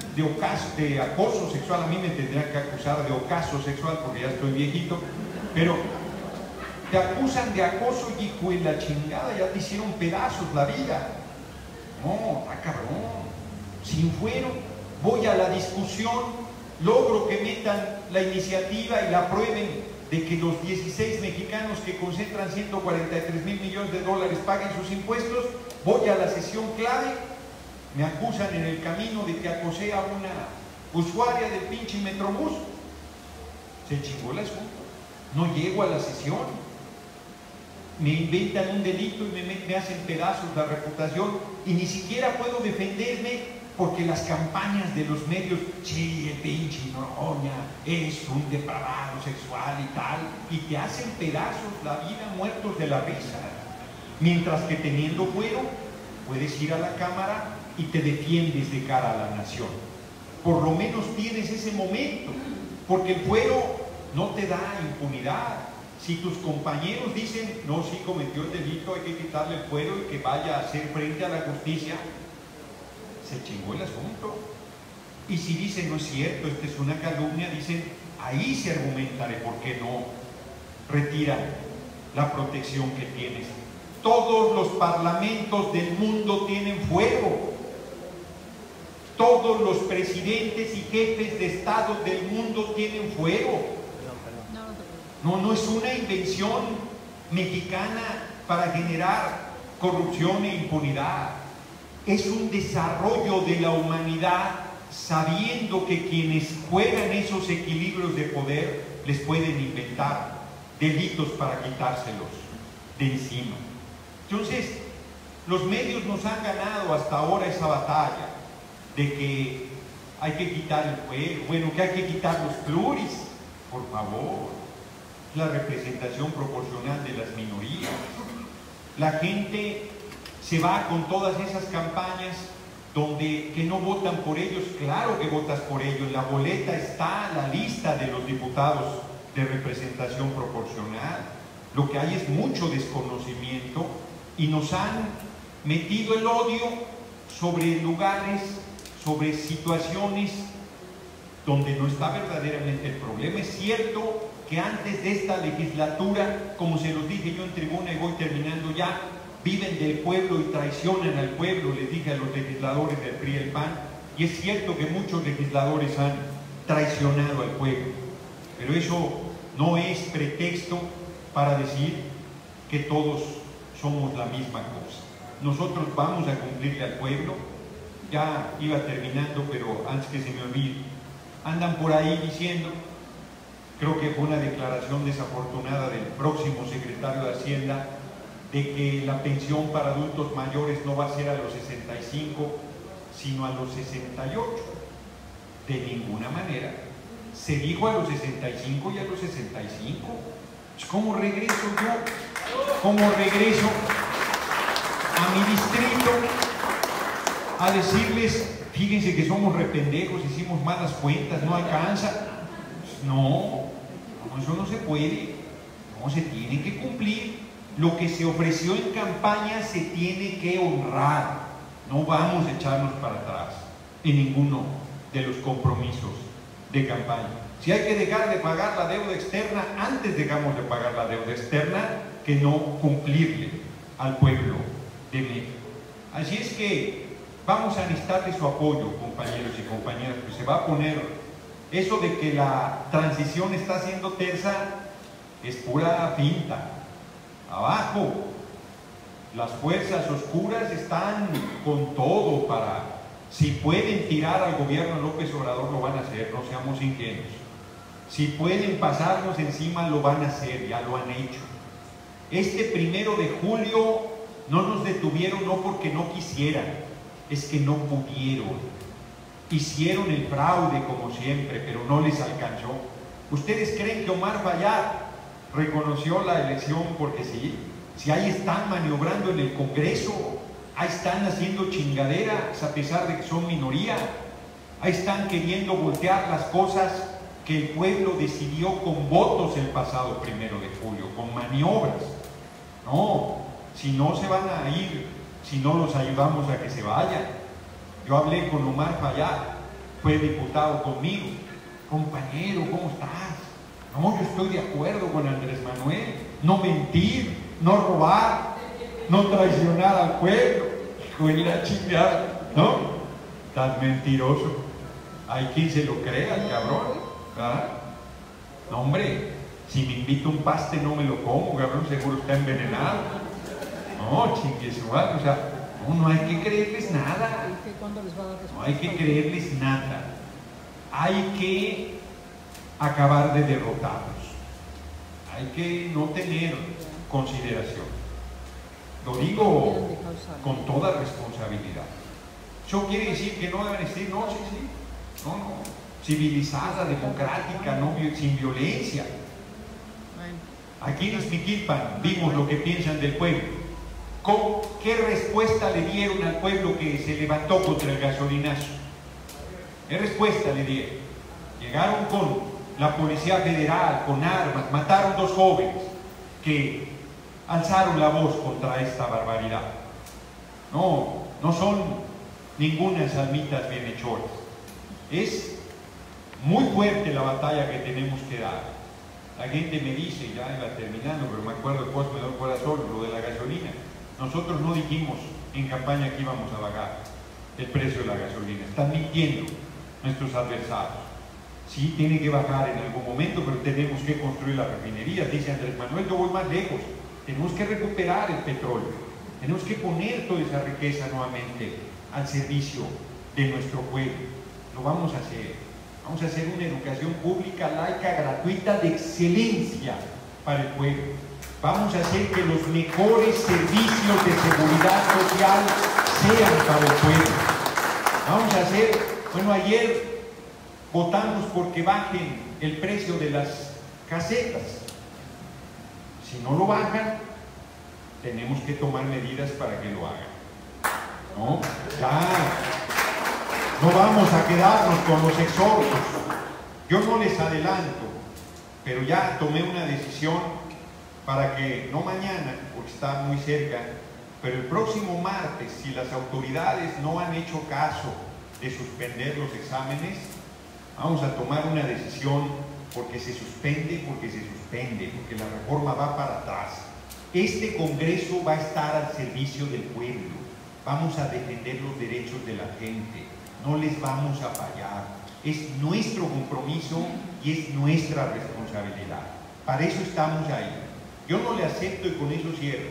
de acoso sexual. A mí me tendrían que acusar de ocaso sexual porque ya estoy viejito, pero te acusan de acoso y hijo de la chingada, ya te hicieron pedazos la vida. No, está cabrón. Sin fuero, voy a la discusión, logro que metan la iniciativa y la aprueben, de que los 16 mexicanos que concentran 143,000 millones de dólares paguen sus impuestos. Voy a la sesión clave, me acusan en el camino de que acosé a una usuaria del pinche Metrobús. Se chingó el asunto, no llego a la sesión, me inventan un delito y me hacen pedazos la reputación y ni siquiera puedo defenderme, porque las campañas de los medios, sí, el pinche Noroña es un depravado sexual y tal, y te hacen pedazos la vida, muertos de la risa. Mientras que teniendo fuero, puedes ir a la cámara y te defiendes de cara a la nación. Por lo menos tienes ese momento, porque el fuero no te da impunidad. Si tus compañeros dicen, no, sí cometió el delito, hay que quitarle el fuero y que vaya a hacer frente a la justicia, se chingó el asunto. Y si dicen, no es cierto, esta es una calumnia, dicen, ahí se argumenta de por qué no retiran la protección que tienes. Todos los parlamentos del mundo tienen fuero. Todos los presidentes y jefes de estado del mundo tienen fuero. No, no es una invención mexicana para generar corrupción e impunidad. Es un desarrollo de la humanidad sabiendo que quienes juegan esos equilibrios de poder les pueden inventar delitos para quitárselos de encima. Entonces, los medios nos han ganado hasta ahora esa batalla de que hay que quitar el juego, bueno, que hay que quitar los pluris, por favor, la representación proporcional de las minorías. La gente se va con todas esas campañas donde que no votan por ellos. Claro que votas por ellos, la boleta está, la lista de los diputados de representación proporcional. Lo que hay es mucho desconocimiento y nos han metido el odio sobre lugares, sobre situaciones donde no está verdaderamente el problema. Es cierto que antes de esta legislatura, como se los dije yo en tribuna y voy terminando ya, viven del pueblo y traicionan al pueblo, les dije a los legisladores del PRI y el PAN, y es cierto que muchos legisladores han traicionado al pueblo, pero eso no es pretexto para decir que todos somos la misma cosa. Nosotros vamos a cumplirle al pueblo. Ya iba terminando, pero antes que se me olvide, andan por ahí diciendo, creo que fue una declaración desafortunada del próximo secretario de Hacienda, de que la pensión para adultos mayores no va a ser a los 65, sino a los 68. De ninguna manera. Se dijo a los 65 y a los 65. Pues, ¿cómo regreso yo? ¿Cómo regreso a mi distrito a decirles, fíjense que somos rependejos, hicimos malas cuentas, no alcanza? Pues, no, eso no se puede. No, se tiene que cumplir. Lo que se ofreció en campaña se tiene que honrar. No vamos a echarnos para atrás en ninguno de los compromisos de campaña. Si hay que dejar de pagar la deuda externa, antes dejamos de pagar la deuda externa que no cumplirle al pueblo de México. Así es que vamos a necesitarle su apoyo, compañeros y compañeras, que se va a poner eso de que la transición está siendo tersa, es pura finta. Abajo, las fuerzas oscuras están con todo para, si pueden tirar al gobierno López Obrador lo van a hacer, no seamos ingenuos. Si pueden pasarnos encima lo van a hacer, ya lo han hecho. Este 1 de julio no nos detuvieron no porque no quisieran, es que no pudieron. Hicieron el fraude como siempre, pero no les alcanzó. ¿Ustedes creen que Omar Fayad reconoció la elección? Porque sí, si ahí están maniobrando en el Congreso, ahí están haciendo chingaderas a pesar de que son minoría, ahí están queriendo voltear las cosas que el pueblo decidió con votos el pasado 1 de julio, con maniobras. No, si no se van a ir, si no los ayudamos a que se vayan. Yo hablé con Omar Fayad, fue diputado conmigo. Compañero, ¿cómo estás? No, yo estoy de acuerdo con Andrés Manuel, no mentir, no robar, no traicionar al pueblo. Hijo de la chingada, ¿no? Tan mentiroso. Hay quien se lo crea, el cabrón, ¿verdad? No, hombre, si me invito un paste no me lo como, cabrón, seguro está envenenado. No, chinguesuado, o sea, no hay que creerles nada. No hay que creerles nada. Hay que acabar de derrotarlos. Hay que no tener consideración. Lo digo con toda responsabilidad. Eso quiere decir que no deben decir, no, sí, sí, no, no, civilizada, democrática, no, sin violencia. Aquí en Ixmiquilpan vimos lo que piensan del pueblo. ¿Qué respuesta le dieron al pueblo que se levantó contra el gasolinazo? ¿Qué respuesta le dieron? Llegaron con la Policía Federal, con armas, mataron 2 jóvenes que alzaron la voz contra esta barbaridad. No, no son ninguna salmitas bienhechoras. Es muy fuerte la batalla que tenemos que dar. La gente me dice, ya iba terminando, pero me acuerdo después me dio el corazón, lo de la gasolina. Nosotros no dijimos en campaña que íbamos a bajar el precio de la gasolina. Están mintiendo nuestros adversarios. Sí, tiene que bajar en algún momento, pero tenemos que construir la refinería, dice Andrés Manuel. Yo voy más lejos, Tenemos que recuperar el petróleo, tenemos que poner toda esa riqueza nuevamente al servicio de nuestro pueblo. Lo vamos a hacer. Vamos a hacer una educación pública, laica, gratuita, de excelencia para el pueblo. Vamos a hacer que los mejores servicios de seguridad social sean para el pueblo. Vamos a hacer, bueno, ayer votamos porque bajen el precio de las casetas. Si no lo bajan, tenemos que tomar medidas para que lo hagan. ¿No? Ya. No vamos a quedarnos con los exhortos. Yo no les adelanto, pero ya tomé una decisión para que, no mañana, porque está muy cerca, pero el próximo martes, si las autoridades no han hecho caso de suspender los exámenes, vamos a tomar una decisión. Porque se suspende, porque se suspende, porque la reforma va para atrás. Este Congreso va a estar al servicio del pueblo. Vamos a defender los derechos de la gente. No les vamos a fallar. Es nuestro compromiso y es nuestra responsabilidad. Para eso estamos ahí. Yo no le acepto, y con eso cierro,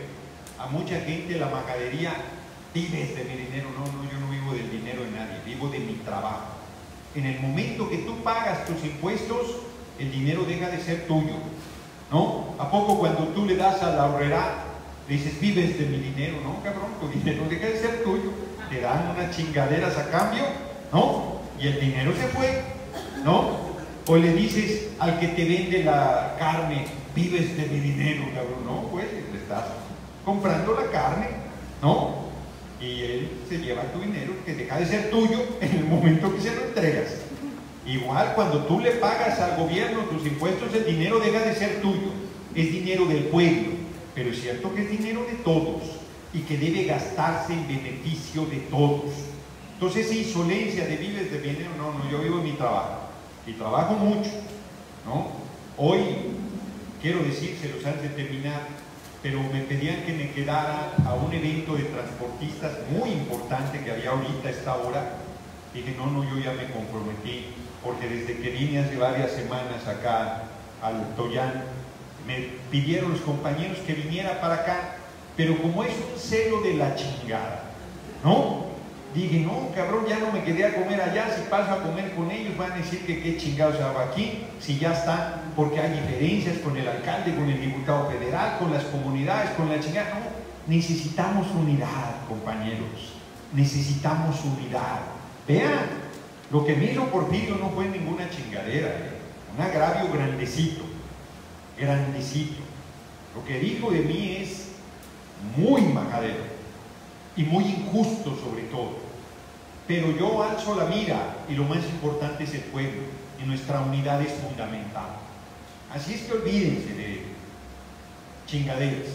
a mucha gente la majadería: vives de mi dinero. No, yo no vivo del dinero de nadie, vivo de mi trabajo. En el momento que tú pagas tus impuestos, el dinero deja de ser tuyo, ¿no? ¿A poco cuando tú le das a la horrera, le dices: vives de mi dinero? No, cabrón, tu dinero deja de ser tuyo. Te dan unas chingaderas a cambio, ¿no? Y el dinero se fue, ¿no? O le dices al que te vende la carne: vives de mi dinero, cabrón. No, pues, le estás comprando la carne, ¿no? Y él se lleva tu dinero, que deja de ser tuyo en el momento que se lo entregas. Igual, cuando tú le pagas al gobierno tus impuestos, el dinero deja de ser tuyo, es dinero del pueblo, pero es cierto que es dinero de todos y que debe gastarse en beneficio de todos. Entonces, esa insolencia de vives de dinero, no, yo vivo en mi trabajo y trabajo mucho, ¿no? Hoy, quiero decírselos antes de terminar, pero me pedían que me quedara a un evento de transportistas muy importante que había ahorita a esta hora. Dije: no, yo ya me comprometí, porque desde que vine hace varias semanas acá al Toyán, me pidieron los compañeros que viniera para acá, pero como es un celo de la chingada, ¿no? Dije: no, cabrón, ya no me quedé a comer allá, si paso a comer con ellos van a decir que qué chingados hago aquí, si ya está, porque hay diferencias con el alcalde, con el diputado federal, con las comunidades, con la chingada. No, necesitamos unidad, compañeros, necesitamos unidad. Vean, lo que me hizo Porfirio no fue ninguna chingadera, un agravio grandecito, grandecito. Lo que dijo de mí es muy majadero y muy injusto sobre todo. Pero yo alzo la mira y lo más importante es el pueblo, y nuestra unidad es fundamental. Así es que olvídense de chingaderas.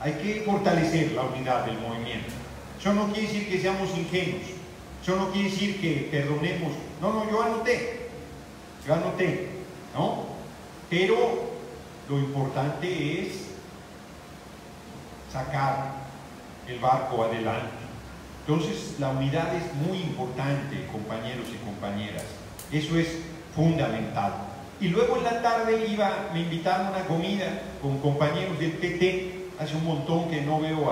Hay que fortalecer la unidad del movimiento. Eso no quiere decir que seamos ingenuos. Eso no quiere decir que perdonemos. No, yo anoté, ¿no? Pero lo importante es sacar el barco adelante. Entonces, la unidad es muy importante, compañeros y compañeras. Eso es fundamental. Y luego en la tarde me invitaron a una comida con compañeros del PT. Hace un montón que no veo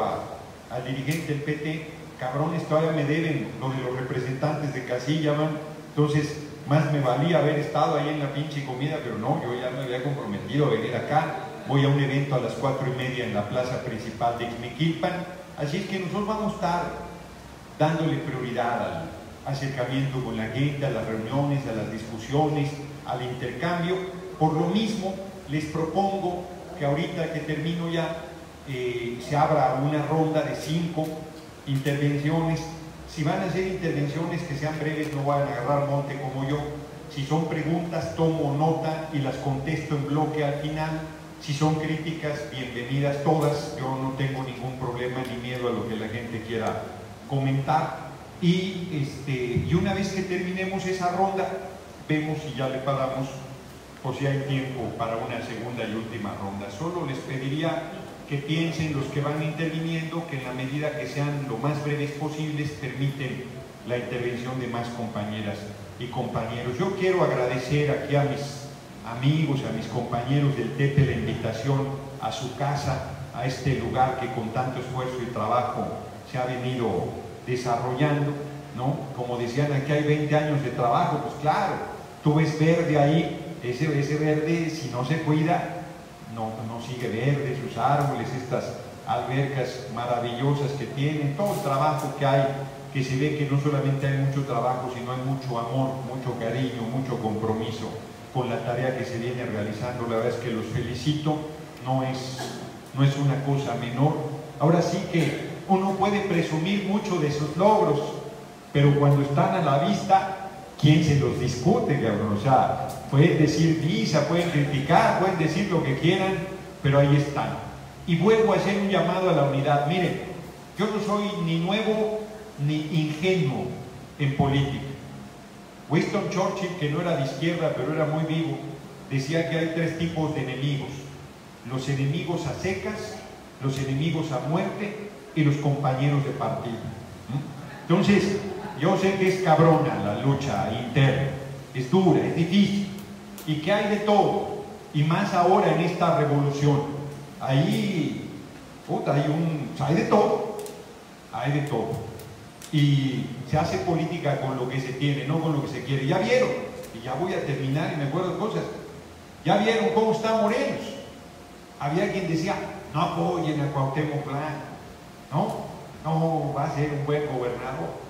al dirigente del PT. Cabrones, todavía me deben lo de los representantes de casilla, man. Entonces, más me valía haber estado ahí en la pinche comida, pero no, yo ya me había comprometido a venir acá. Voy a un evento a las 4:30 en la plaza principal de Ixmiquilpan. Así es que nosotros vamos a estar dándole prioridad al acercamiento con la gente, a las reuniones, a las discusiones, al intercambio. Por lo mismo, les propongo que ahorita que termino ya, se abra una ronda de 5 intervenciones. Si van a hacer intervenciones, que sean breves, no van a agarrar monte como yo. Si son preguntas, tomo nota y las contesto en bloque al final. Si son críticas, bienvenidas todas. Yo no tengo ningún problema ni miedo a lo que la gente quiera comentar. Y una vez que terminemos esa ronda, vemos si ya le paramos o si hay tiempo para una segunda y última ronda. Solo les pediría que piensen, los que van interviniendo, que en la medida que sean lo más breves posibles, permiten la intervención de más compañeras y compañeros. Yo quiero agradecer aquí a mis amigos, a mis compañeros del TEPE, la invitación a su casa, a este lugar que con tanto esfuerzo y trabajo se ha venido desarrollando, ¿no? Como decían, aquí hay 20 años de trabajo, pues claro, tú ves verde ahí, ese verde, si no se cuida, no sigue verde, sus árboles, estas albercas maravillosas que tienen, todo el trabajo que hay, que se ve que no solamente hay mucho trabajo, sino hay mucho amor, mucho cariño, mucho compromiso con la tarea que se viene realizando. La verdad es que los felicito, no es una cosa menor. Ahora sí que uno puede presumir mucho de sus logros, pero cuando están a la vista, ¿quién se los discute, cabrón? O sea, pueden decir misa, pueden criticar, pueden decir lo que quieran, pero ahí están. Y vuelvo a hacer un llamado a la unidad. Miren, yo no soy ni nuevo ni ingenuo en política. Winston Churchill, que no era de izquierda, pero era muy vivo, decía que hay tres tipos de enemigos: los enemigos a secas, los enemigos a muerte y los compañeros de partido. Entonces, yo sé que es cabrona la lucha interna, es dura, es difícil, y que hay de todo, y más ahora en esta revolución. Ahí, puta, hay de todo, hay de todo. Y se hace política con lo que se tiene, no con lo que se quiere. Ya vieron, y ya voy a terminar y me acuerdo de cosas, ya vieron cómo está Morelos. Había quien decía, no apoyen a Cuauhtémoc Blanco, no va a ser un buen gobernador.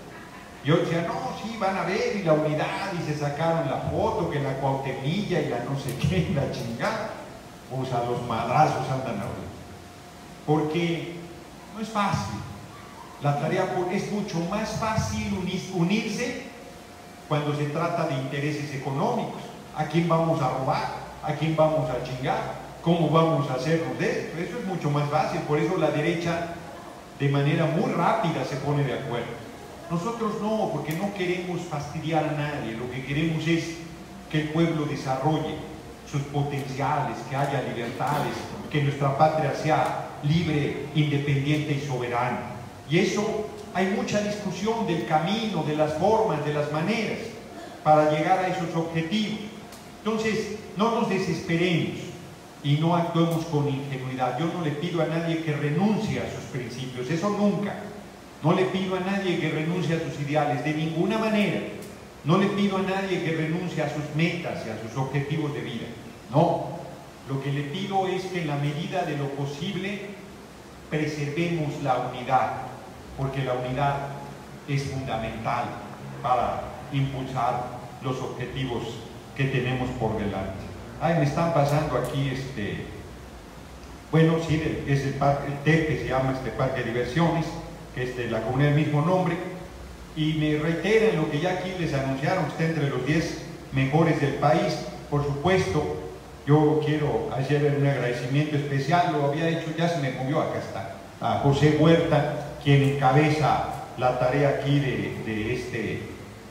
Y otros decían, no, sí, van a ver, y la unidad, y se sacaron la foto, que la Cuauhtemilla y la no sé qué, y la chingada. Pues a los madrazos andan ahorita, porque no es fácil. La tarea es mucho más fácil unirse cuando se trata de intereses económicos. ¿A quién vamos a robar? ¿A quién vamos a chingar? ¿Cómo vamos a hacernos de esto? Eso es mucho más fácil. Por eso la derecha de manera muy rápida se pone de acuerdo. Nosotros no, porque no queremos fastidiar a nadie. Lo que queremos es que el pueblo desarrolle sus potenciales, que haya libertades, que nuestra patria sea libre, independiente y soberana. Y eso, hay mucha discusión del camino, de las formas, de las maneras para llegar a esos objetivos. Entonces, no nos desesperemos y no actuemos con ingenuidad. Yo no le pido a nadie que renuncie a sus principios, eso nunca. No le pido a nadie que renuncie a sus ideales, de ninguna manera. No le pido a nadie que renuncie a sus metas y a sus objetivos de vida. No, lo que le pido es que en la medida de lo posible preservemos la unidad, porque la unidad es fundamental para impulsar los objetivos que tenemos por delante. Ay, me están pasando aquí bueno, sí, es el parque, el TEP, que se llama este parque de diversiones, que es de la comunidad del mismo nombre, y me reiteran lo que ya aquí les anunciaron, está entre los 10 mejores del país. Por supuesto, yo quiero hacer un agradecimiento especial, lo había hecho, ya se me movió, acá está, a José Huerta, quien encabeza la tarea aquí de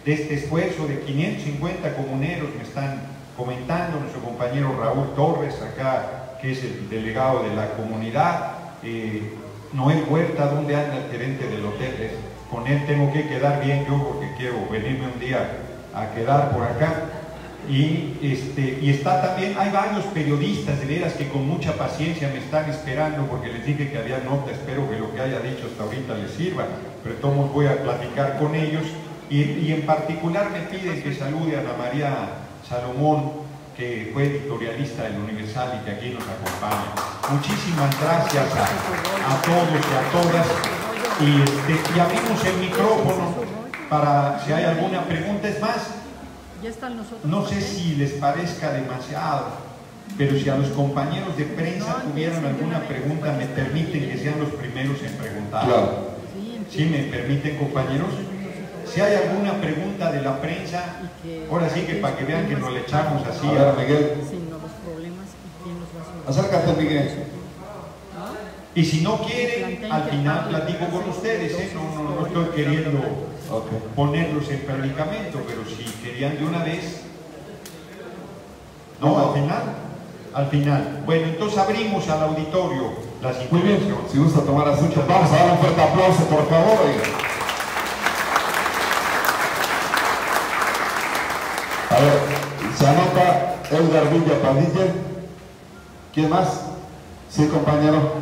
este esfuerzo de 550 comuneros, me están comentando, nuestro compañero Raúl Torres, acá, que es el delegado de la comunidad, Noel Huerta, ¿dónde anda el gerente del hotel? Con él tengo que quedar bien yo, porque quiero venirme un día a quedar por acá. Y está también, hay varios periodistas de veras que con mucha paciencia me están esperando, porque les dije que había nota, espero que lo que haya dicho hasta ahorita les sirva, pero todos voy a platicar con ellos. Y en particular me piden que salude a Ana María Salomón, que fue editorialista del Universal y que aquí nos acompaña. Muchísimas gracias a todos y a todas, y abrimos el micrófono para si hay alguna pregunta. Es más, no sé si les parezca demasiado, pero si a los compañeros de prensa tuvieran alguna pregunta, me permiten que sean los primeros en preguntar. Claro. ¿Sí me permiten, compañeros? Si hay alguna pregunta de la prensa, ahora sí que para que vean que nos le echamos así. A ver, Miguel. Acércate, Miguel. Y si no quieren, al final platico con ustedes, ¿eh? No estoy queriendo ponerlos en predicamento, pero si querían de una vez. No, al final. Bueno, entonces abrimos al auditorio las intervenciones. Muy bien, si gusta tomar asiento, vamos a dar un fuerte aplauso, por favor. A ver, se anota Edgar Villa Padilla. ¿Quién más? Sí, compañero.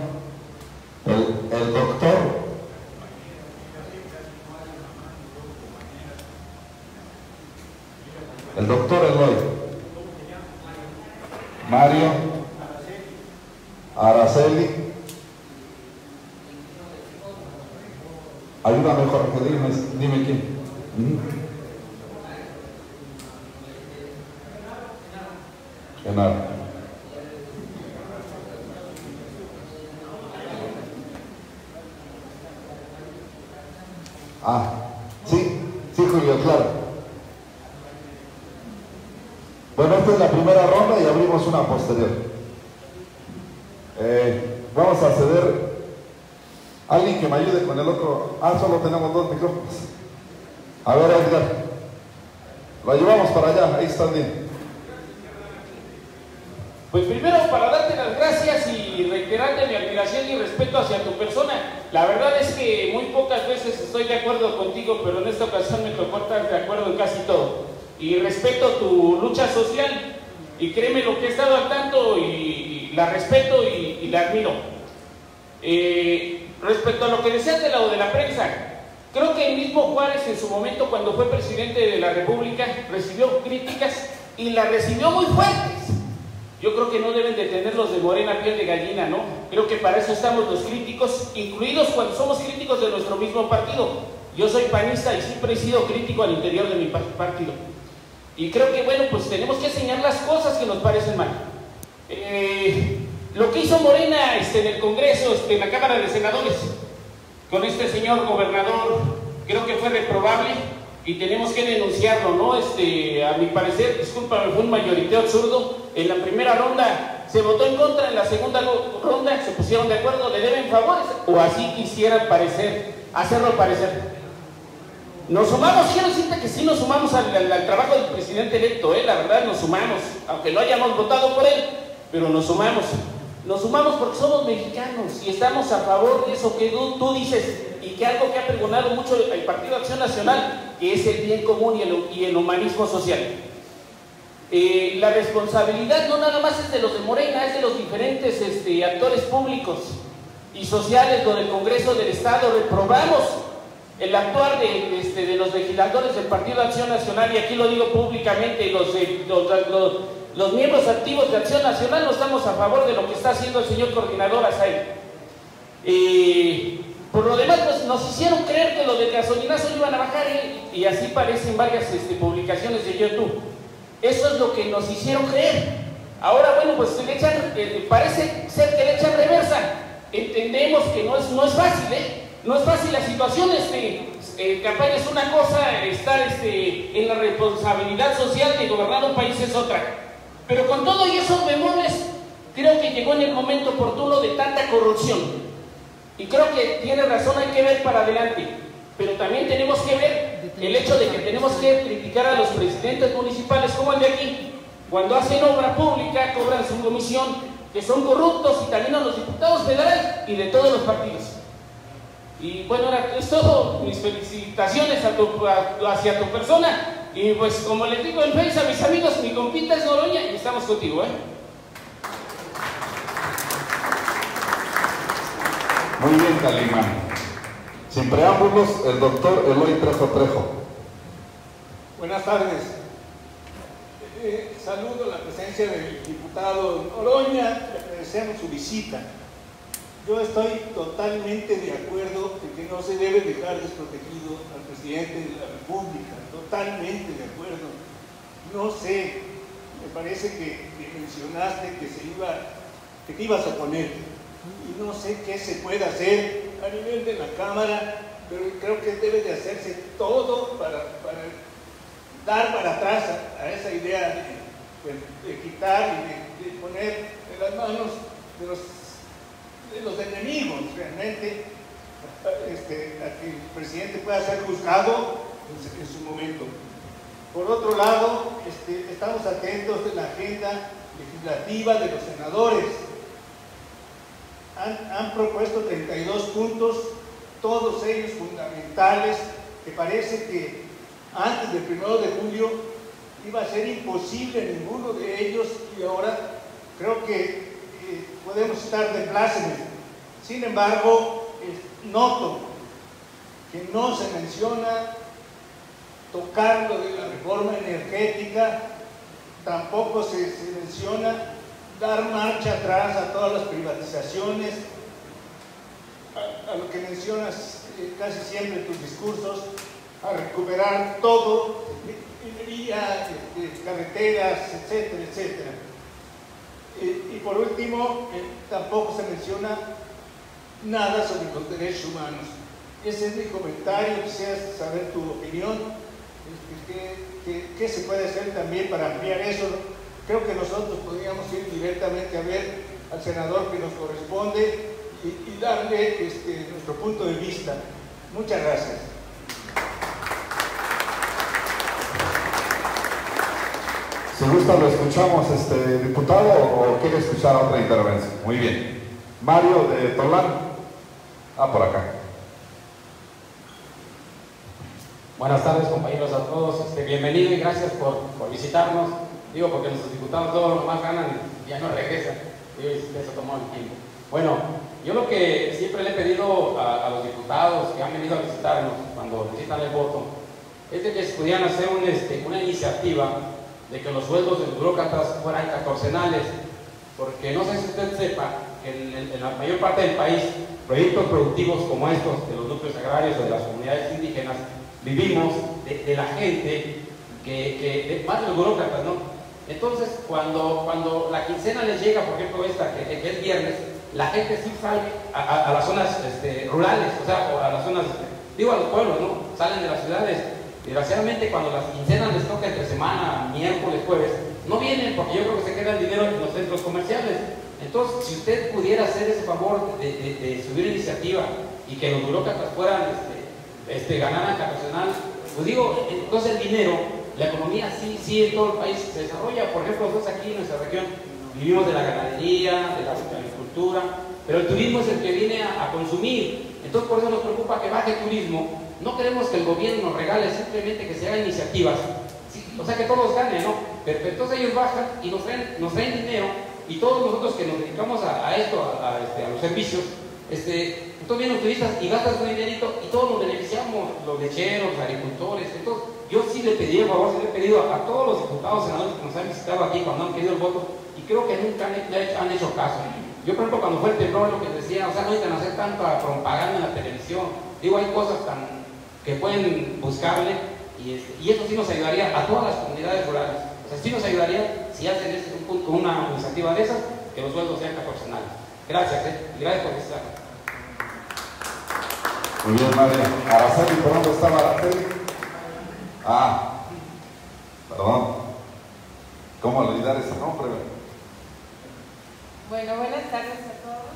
El doctor Eloy Mario Araceli, ayúdame Jorge, dime quién. Genaro. Ah, sí, sí, Julio, claro. Bueno, esta es la primera ronda y abrimos una posterior. Vamos a ceder a alguien que me ayude con el otro. Ah, solo tenemos dos micrófonos. A ver, Edgar, lo llevamos para allá, ahí está bien. Pues primero, para darte las gracias y reiterarte mi admiración y respeto hacia tu persona. La verdad es que muy pocas veces estoy de acuerdo contigo, pero en esta ocasión me tocó estar de acuerdo en casi todo. Y respeto tu lucha social, y créeme lo que he estado al tanto, y la respeto y la admiro. Respecto a lo que decías de lo de la prensa, creo que el mismo Juárez en su momento, cuando fue presidente de la República, recibió críticas y las recibió muy fuertes. Yo creo que no deben de tener los de morena piel de gallina, ¿no? Creo que para eso estamos los críticos, incluidos cuando somos críticos de nuestro mismo partido. Yo soy panista y siempre he sido crítico al interior de mi partido. Y creo que, bueno, pues tenemos que enseñar las cosas que nos parecen mal. Lo que hizo Morena en el Congreso, en la Cámara de Senadores, con este señor gobernador, creo que fue reprobable y tenemos que denunciarlo, ¿no? A mi parecer, discúlpame, fue un mayoriteo absurdo. En la primera ronda se votó en contra, en la segunda ronda se pusieron de acuerdo, le deben favores, o así quisieran hacerlo parecer. Nos sumamos, quiero decirte que sí nos sumamos al trabajo del presidente electo, la verdad nos sumamos, aunque no hayamos votado por él, pero nos sumamos. Nos sumamos porque somos mexicanos y estamos a favor de eso que tú dices, y que algo que ha pregonado mucho el Partido Acción Nacional, que es el bien común y el humanismo social. La responsabilidad no nada más es de los de Morena, es de los diferentes actores públicos y sociales donde el Congreso del Estado reprobamos el actuar de los legisladores del Partido Acción Nacional, y aquí lo digo públicamente, los miembros activos de Acción Nacional no estamos a favor de lo que está haciendo el señor coordinador Azay. Por lo demás, pues, nos hicieron creer que lo del gasolinazo iban a bajar, y así parecen varias publicaciones de YouTube. Eso es lo que nos hicieron creer. Ahora, bueno, pues le echan, parece ser que le echan reversa. Entendemos que no es fácil, no es fácil la situación. Campaña es una cosa, estar en la responsabilidad social de gobernar un país es otra. Pero con todo y esos memores, creo que llegó en el momento oportuno de tanta corrupción. Y creo que tiene razón, hay que ver para adelante. Pero también tenemos que ver el hecho de que tenemos que criticar a los presidentes municipales como el de aquí. Cuando hacen obra pública, cobran su comisión, que son corruptos, y también a los diputados federales y de todos los partidos. Y bueno, ahora es todo. Mis felicitaciones hacia tu persona. Y pues, como les digo en Facebook a mis amigos, mi compita es Noroña y estamos contigo, Muy bien, Calimán. Sin preámbulos, el doctor Eloy Trejo. Buenas tardes. Saludo la presencia del diputado Noroña. Le agradecemos su visita. Yo estoy totalmente de acuerdo en que no se debe dejar desprotegido al presidente de la República. Totalmente de acuerdo. No sé, me parece que mencionaste que te ibas a oponer. Y no sé qué se puede hacer a nivel de la Cámara, pero creo que debe de hacerse todo para dar para atrás a esa idea de quitar y de poner en las manos de los enemigos, realmente, a que el presidente pueda ser juzgado en su momento. Por otro lado, estamos atentos de la agenda legislativa de los senadores. Han propuesto 32 puntos, todos ellos fundamentales, que parece que antes del 1 de julio iba a ser imposible ninguno de ellos, y ahora creo que podemos estar de plácemes. Sin embargo, noto que no se menciona tocar lo de la reforma energética, tampoco se menciona dar marcha atrás a todas las privatizaciones, a lo que mencionas casi siempre en tus discursos, a recuperar todo, vías, carreteras, etcétera, etcétera. Y por último, tampoco se menciona nada sobre los derechos humanos. Ese es mi comentario, quisiera saber tu opinión, qué se puede hacer también para ampliar eso. Creo que nosotros podríamos ir directamente a ver al senador que nos corresponde y darle nuestro punto de vista. Muchas gracias. Si gusta lo escuchamos, diputado, o quiere escuchar otra intervención. Muy bien. Mario de Torlán. Por acá. Buenas tardes, compañeros, a todos. Bienvenido y gracias por visitarnos. Digo, porque nuestros diputados todos lo más ganan y ya no regresan. Y eso tomó el tiempo. Bueno, yo lo que siempre le he pedido a los diputados que han venido a visitarnos cuando necesitan el voto, es de que se pudieran hacer una iniciativa de que los sueldos de los burócratas fueran catorcenales, porque no sé si usted sepa que en la mayor parte del país, proyectos productivos como estos de los núcleos agrarios o de las comunidades indígenas, vivimos de la gente más de los burócratas, ¿no? Entonces, cuando la quincena les llega, por ejemplo esta, que es viernes, la gente sí sale a las zonas rurales, o sea, o a las zonas, a los pueblos, ¿no? Salen de las ciudades. Desgraciadamente, cuando las quincenas les toca entre semana, miércoles, jueves, no vienen porque yo creo que se queda el dinero en los centros comerciales. Entonces, si usted pudiera hacer ese favor de subir iniciativa y que los burócratas fueran, ganaran catorcenal, pues digo, entonces el dinero, la economía sí en todo el país se desarrolla. Por ejemplo, nosotros aquí en nuestra región vivimos de la ganadería, de la agricultura, pero el turismo es el que viene a consumir. Entonces por eso nos preocupa que baje el turismo. No queremos que el gobierno nos regale, simplemente que se hagan iniciativas, o sea, que todos ganen, ¿no? Pero entonces ellos bajan y nos traen dinero, y todos nosotros que nos dedicamos a esto, a los servicios, entonces vienen los turistas y gastan su dinerito y todos nos beneficiamos, los lecheros, los agricultores. Entonces yo sí le pedí, por favor, sí le he pedido a todos los diputados, senadores que nos han visitado aquí cuando han pedido el voto, y creo que nunca han hecho caso. Yo, por ejemplo, cuando fue el temblor, lo que decía, o sea, no necesitan hacer tanta propaganda en la televisión. Digo, hay cosas tan que pueden buscarle, y eso sí nos ayudaría a todas las comunidades rurales. O sea, sí nos ayudaría si hacen con una iniciativa de esas, que los sueldos sean catorcenales. Gracias, gracias por estar. Muy bien, madre. Araceli, ¿por dónde estaba Araceli? Perdón. ¿Cómo olvidar ese nombre? Bueno, buenas tardes a todos.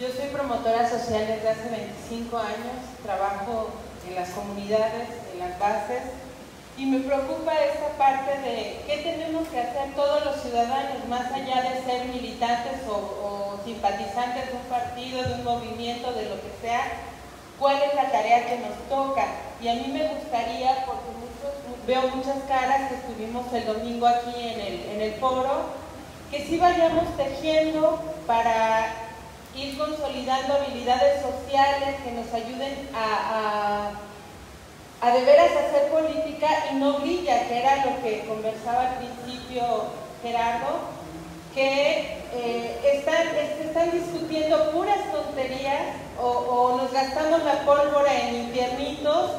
Yo soy promotora social desde hace 25 años, trabajo en las comunidades, en las bases, y me preocupa esta parte de qué tenemos que hacer todos los ciudadanos, más allá de ser militantes o simpatizantes de un partido, de un movimiento, de lo que sea, cuál es la tarea que nos toca. Y a mí me gustaría, porque veo muchas caras que estuvimos el domingo aquí en el foro, que sí vayamos tejiendo para ir consolidando habilidades sociales que nos ayuden a de veras hacer política y no grilla, que era lo que conversaba al principio Gerardo, que están discutiendo puras tonterías o nos gastamos la pólvora en infiernitos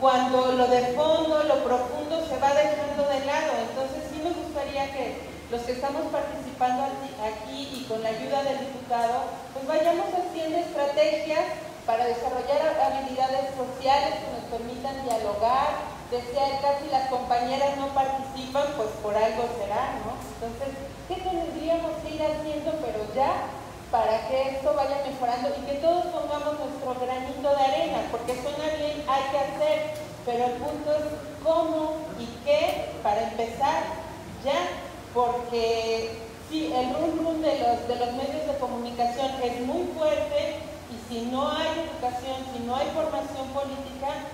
cuando lo de fondo, lo profundo se va dejando de lado. Entonces sí me gustaría que los que estamos participando aquí y con la ayuda del diputado, pues vayamos haciendo estrategias para desarrollar habilidades sociales que nos permitan dialogar. Decía acá, si las compañeras no participan, pues por algo será, ¿no? Entonces, ¿qué tendríamos que ir haciendo, pero ya, para que esto vaya mejorando y que todos pongamos nuestro granito de arena? Porque suena bien, hay que hacer, pero el punto es cómo y qué, para empezar ya. Porque sí, el rum-rum de los medios de comunicación es muy fuerte, y si no hay educación, si no hay formación política,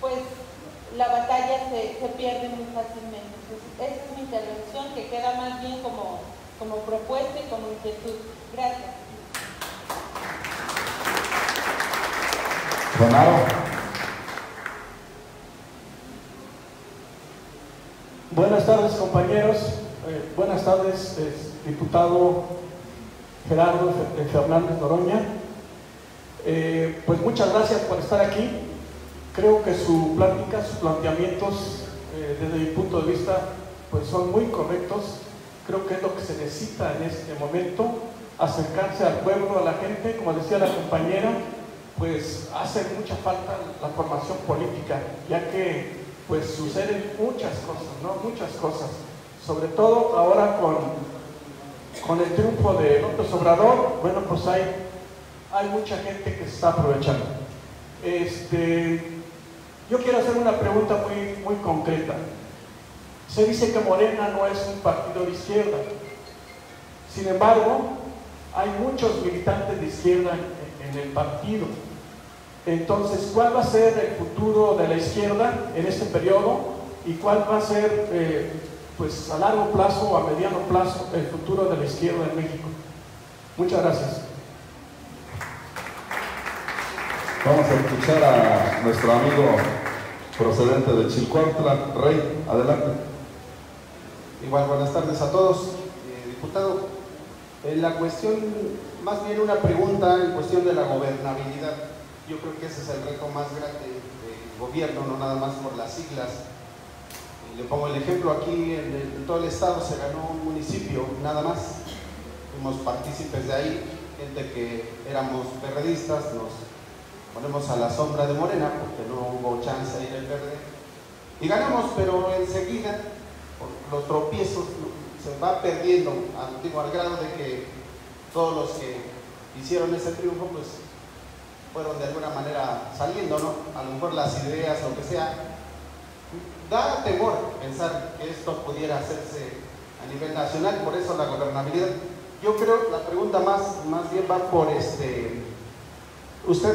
pues la batalla se pierde muy fácilmente. Entonces, esa es mi intervención, que queda más bien como como propuesta y como inquietud. Gracias. Buenas tardes, compañeros. Buenas tardes, diputado Gerardo Fernández Noroña. Pues muchas gracias por estar aquí. Creo que su plática, sus planteamientos, desde mi punto de vista, pues son muy correctos. Creo que es lo que se necesita en este momento, acercarse al pueblo, a la gente. Como decía la compañera, pues hace mucha falta la formación política, ya que pues suceden muchas cosas, ¿no? Muchas cosas. Sobre todo ahora con el triunfo de López Obrador, bueno, pues hay mucha gente que se está aprovechando. Yo quiero hacer una pregunta muy concreta. Se dice que Morena no es un partido de izquierda. Sin embargo, hay muchos militantes de izquierda en el partido. Entonces, ¿cuál va a ser el futuro de la izquierda en este periodo? ¿Y cuál va a ser, pues, a largo plazo o a mediano plazo, el futuro de la izquierda en México? Muchas gracias. Vamos a escuchar a nuestro amigo procedente de Chilcuautla, Rey, adelante. Igual, buenas tardes a todos. Diputado, la cuestión, más bien una pregunta en cuestión de la gobernabilidad. Yo creo que ese es el reto más grande del gobierno, no nada más por las siglas. Le pongo el ejemplo, aquí en todo el estado se ganó un municipio, nada más. Fuimos partícipes de ahí, gente que éramos perredistas, nos ponemos a la sombra de Morena, porque no hubo chance de ir al verde. Y ganamos, pero enseguida, por los tropiezos, se va perdiendo, al grado de que todos los que hicieron ese triunfo, pues, fueron de alguna manera saliendo, ¿no? A lo mejor las ideas, lo que sea. Da temor pensar que esto pudiera hacerse a nivel nacional, por eso la gobernabilidad. Yo creo, la pregunta más bien va por ¿usted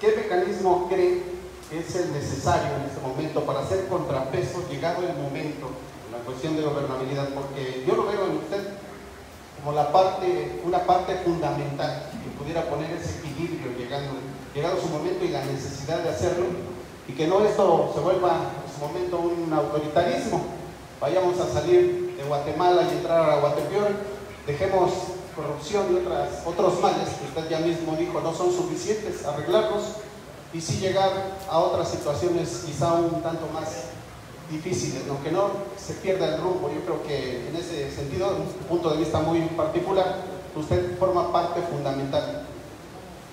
qué mecanismo cree que es el necesario en este momento para hacer contrapeso llegado el momento en la cuestión de gobernabilidad? Porque yo lo veo en usted como una parte fundamental que pudiera poner ese equilibrio llegado su momento y la necesidad de hacerlo, y que no esto se vuelva en su momento un autoritarismo. Vayamos a salir de Guatemala y entrar a Guatepeor, dejemos corrupción y otros males que usted ya mismo dijo no son suficientes, arreglarlos, y sí llegar a otras situaciones quizá un tanto más difíciles, aunque no se pierda el rumbo. Yo creo que en ese sentido, desde un punto de vista muy particular, usted forma parte fundamental,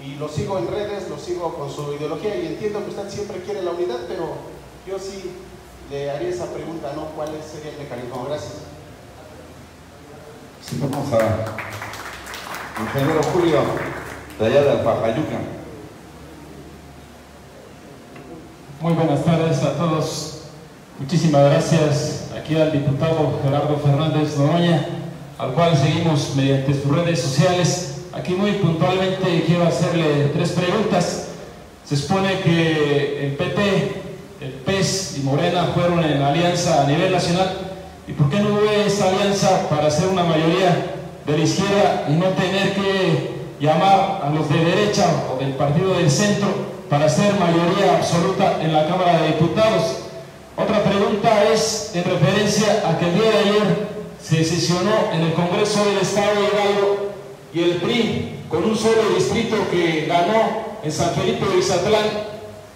y lo sigo en redes, lo sigo con su ideología, y entiendo que usted siempre quiere la unidad, pero yo sí le haría esa pregunta, ¿no? ¿Cuál sería el mecanismo? Gracias. Sí, vamos a ingeniero Julio, de allá de Alpacayuca. Muy buenas tardes a todos. Muchísimas gracias aquí al diputado Gerardo Fernández Noroña, al cual seguimos mediante sus redes sociales. Aquí muy puntualmente quiero hacerle tres preguntas. Se supone que el PP, el PES y Morena fueron en alianza a nivel nacional. ¿Y por qué no hubo esa alianza para hacer una mayoría de la izquierda y no tener que llamar a los de derecha o del partido del centro para hacer mayoría absoluta en la Cámara de Diputados? Otra pregunta es en referencia a que el día de ayer se sesionó en el Congreso del Estado de Hidalgo y el PRI, con un solo distrito que ganó en San Felipe de Izatlán,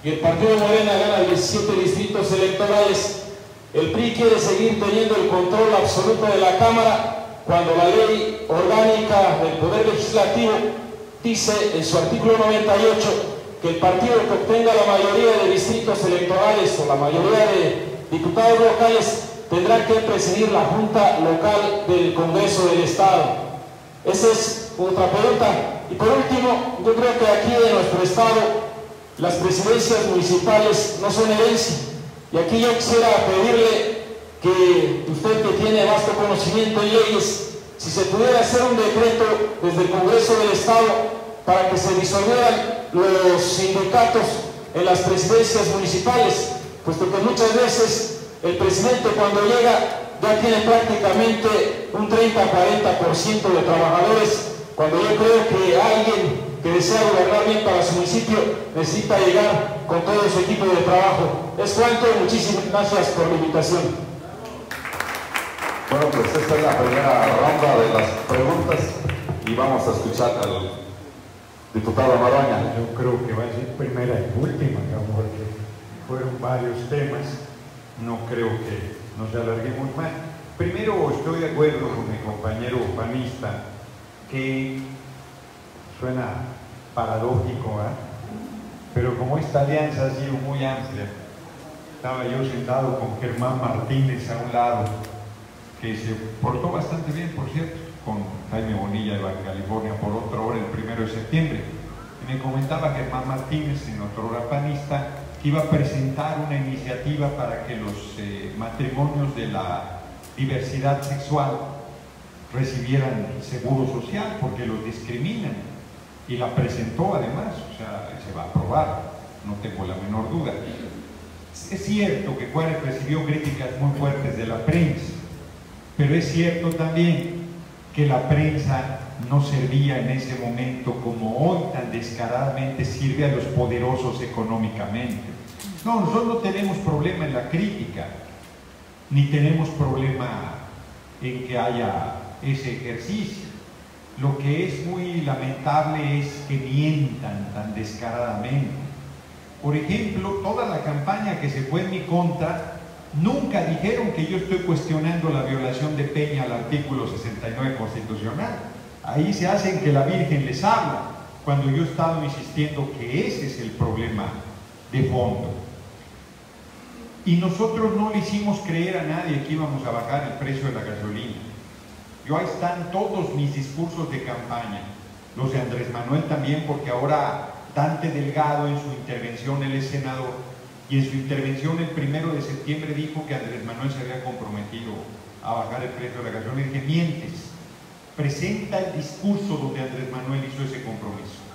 y el Partido Morena gana 17 distritos electorales. El PRI quiere seguir teniendo el control absoluto de la Cámara cuando la Ley Orgánica del Poder Legislativo dice en su artículo 98 que el partido que obtenga la mayoría de distritos electorales o la mayoría de diputados locales tendrá que presidir la Junta Local del Congreso del Estado. Esa es otra pregunta. Y por último, yo creo que aquí en nuestro estado las presidencias municipales no son herencia. Y aquí yo quisiera pedirle que usted, que tiene vasto conocimiento en leyes, si se pudiera hacer un decreto desde el Congreso del Estado para que se disolvieran los sindicatos en las presidencias municipales, puesto que muchas veces el presidente, cuando llega, ya tiene prácticamente un 30-40% de trabajadores, cuando yo creo que alguien que desea gobernar bien para su municipio necesita llegar con todo su equipo de trabajo. Es cuanto, muchísimas gracias por la invitación. Bueno, pues esta es la primera ronda de las preguntas y vamos a escuchar al diputado Noroña. Yo creo que va a ser primera y última, porque fueron varios temas, no creo que nos alarguemos más. Primero, estoy de acuerdo con mi compañero panista, que suena paradójico, ¿eh? Pero como esta alianza ha sido muy amplia, estaba yo sentado con Germán Martínez a un lado, que se portó bastante bien, por cierto, con Jaime Bonilla de Baja California por otra hora el 1 de septiembre, y me comentaba Germán Martínez, en otro hora panista, que iba a presentar una iniciativa para que los matrimonios de la diversidad sexual recibieran seguro social, porque los discriminan, y la presentó además, o sea, se va a aprobar, no tengo la menor duda. Es cierto que Juárez recibió críticas muy fuertes de la prensa, pero es cierto también que la prensa no servía en ese momento como hoy tan descaradamente sirve a los poderosos económicamente. No, nosotros no tenemos problema en la crítica, ni tenemos problema en que haya ese ejercicio. Lo que es muy lamentable es que mientan tan descaradamente. Por ejemplo, toda la campaña que se fue en mi contra, nunca dijeron que yo estoy cuestionando la violación de Peña al artículo 69 constitucional. Ahí se hacen que la Virgen les habla, cuando yo he estado insistiendo que ese es el problema de fondo. Y nosotros no le hicimos creer a nadie que íbamos a bajar el precio de la gasolina. Yo ahí están todos mis discursos de campaña, los de Andrés Manuel también, porque ahora Dante Delgado en su intervención, él es senador, y en su intervención el 1 de septiembre dijo que Andrés Manuel se había comprometido a bajar el precio de la gasolina. Y dije, mientes, presenta el discurso donde Andrés Manuel hizo ese compromiso,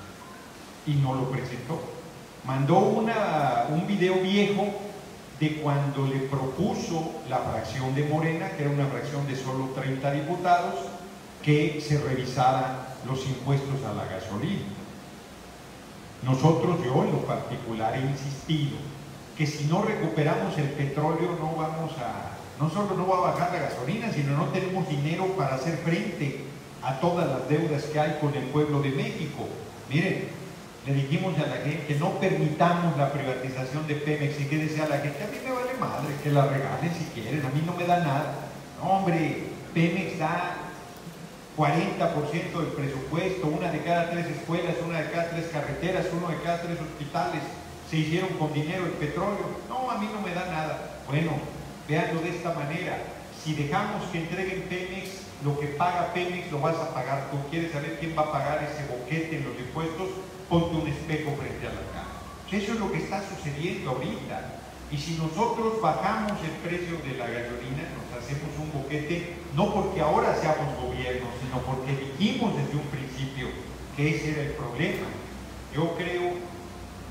y no lo presentó. Mandó un video viejo de cuando le propuso la fracción de Morena, que era una fracción de solo 30 diputados, que se revisaran los impuestos a la gasolina. Nosotros, yo en lo particular, he insistido que si no recuperamos el petróleo no solo no va a bajar la gasolina, sino no tenemos dinero para hacer frente a todas las deudas que hay con el pueblo de México. Miren, le dijimos a la gente que no permitamos la privatización de Pemex, y que decía la gente, a mí me vale madre, que la regalen si quieren, a mí no me da nada. No, hombre, Pemex da 40% del presupuesto, 1 de cada 3 escuelas, 1 de cada 3 carreteras, 1 de cada 3 hospitales se hicieron con dinero el petróleo. No, a mí no me da nada. Bueno, veanlo de esta manera, si dejamos que entreguen Pemex, lo que paga Pemex lo vas a pagar tú. ¿Quieres saber quién va a pagar ese boquete en los impuestos? Ponte un espejo frente a la cara. Eso es lo que está sucediendo ahorita. Y si nosotros bajamos el precio de la gasolina, nos hacemos un boquete, no porque ahora seamos gobierno, sino porque dijimos desde un principio que ese era el problema. Yo creo,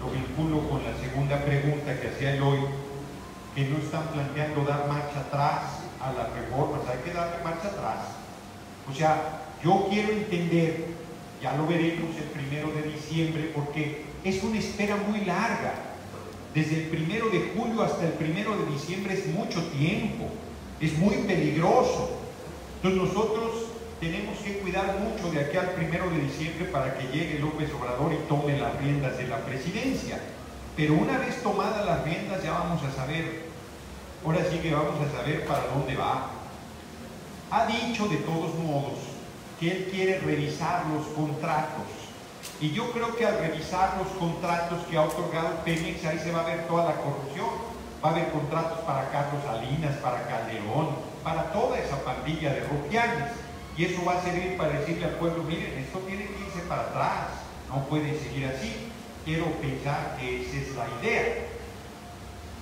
lo vinculo con la segunda pregunta que hacía Eloy, que no están planteando dar marcha atrás a las reformas, hay que darle marcha atrás. O sea, yo quiero entender, ya lo veremos el 1 de diciembre, porque es una espera muy larga. Desde el 1 de julio hasta el 1 de diciembre es mucho tiempo, es muy peligroso. Entonces nosotros tenemos que cuidar mucho de aquí al 1 de diciembre para que llegue López Obrador y tome las riendas de la presidencia. Pero una vez tomadas las riendas ya vamos a saber, ahora sí que vamos a saber para dónde va. Ha dicho de todos modos que él quiere revisar los contratos, y yo creo que al revisar los contratos que ha otorgado Pemex, ahí se va a ver toda la corrupción. Va a haber contratos para Carlos Salinas, para Calderón, para toda esa pandilla de rufianes, y eso va a servir para decirle al pueblo, miren, esto tiene que irse para atrás, no puede seguir así. Quiero pensar que esa es la idea.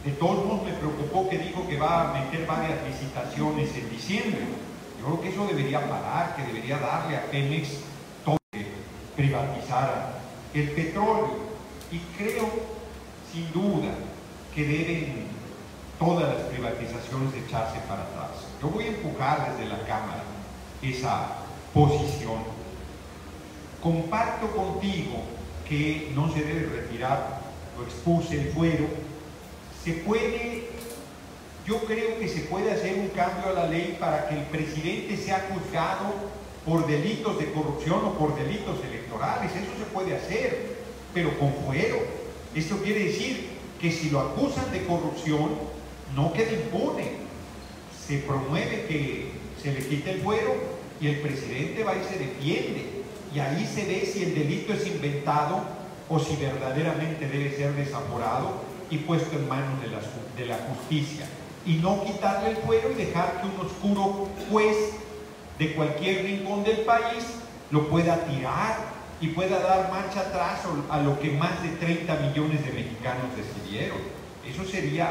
De todos modos me preocupó que dijo que va a meter varias licitaciones en diciembre. Yo creo que eso debería parar, que debería darle a Pemex todo lo que privatizara el petróleo. Y creo, sin duda, que deben todas las privatizaciones echarse para atrás. Yo voy a empujar desde la Cámara esa posición. Comparto contigo que no se debe retirar, lo expuse el fuero. Se puede, yo creo que se puede hacer un cambio a la ley para que el presidente sea juzgado por delitos de corrupción o por delitos electorales. Eso se puede hacer, pero con fuero. Esto quiere decir que si lo acusan de corrupción, no queda impune. Se promueve que se le quite el fuero y el presidente va y se defiende. Y ahí se ve si el delito es inventado o si verdaderamente debe ser desamorado y puesto en manos de la justicia. Y no quitarle el fuero y dejar que un oscuro juez de cualquier rincón del país lo pueda tirar y pueda dar marcha atrás a lo que más de 30 millones de mexicanos decidieron. Eso sería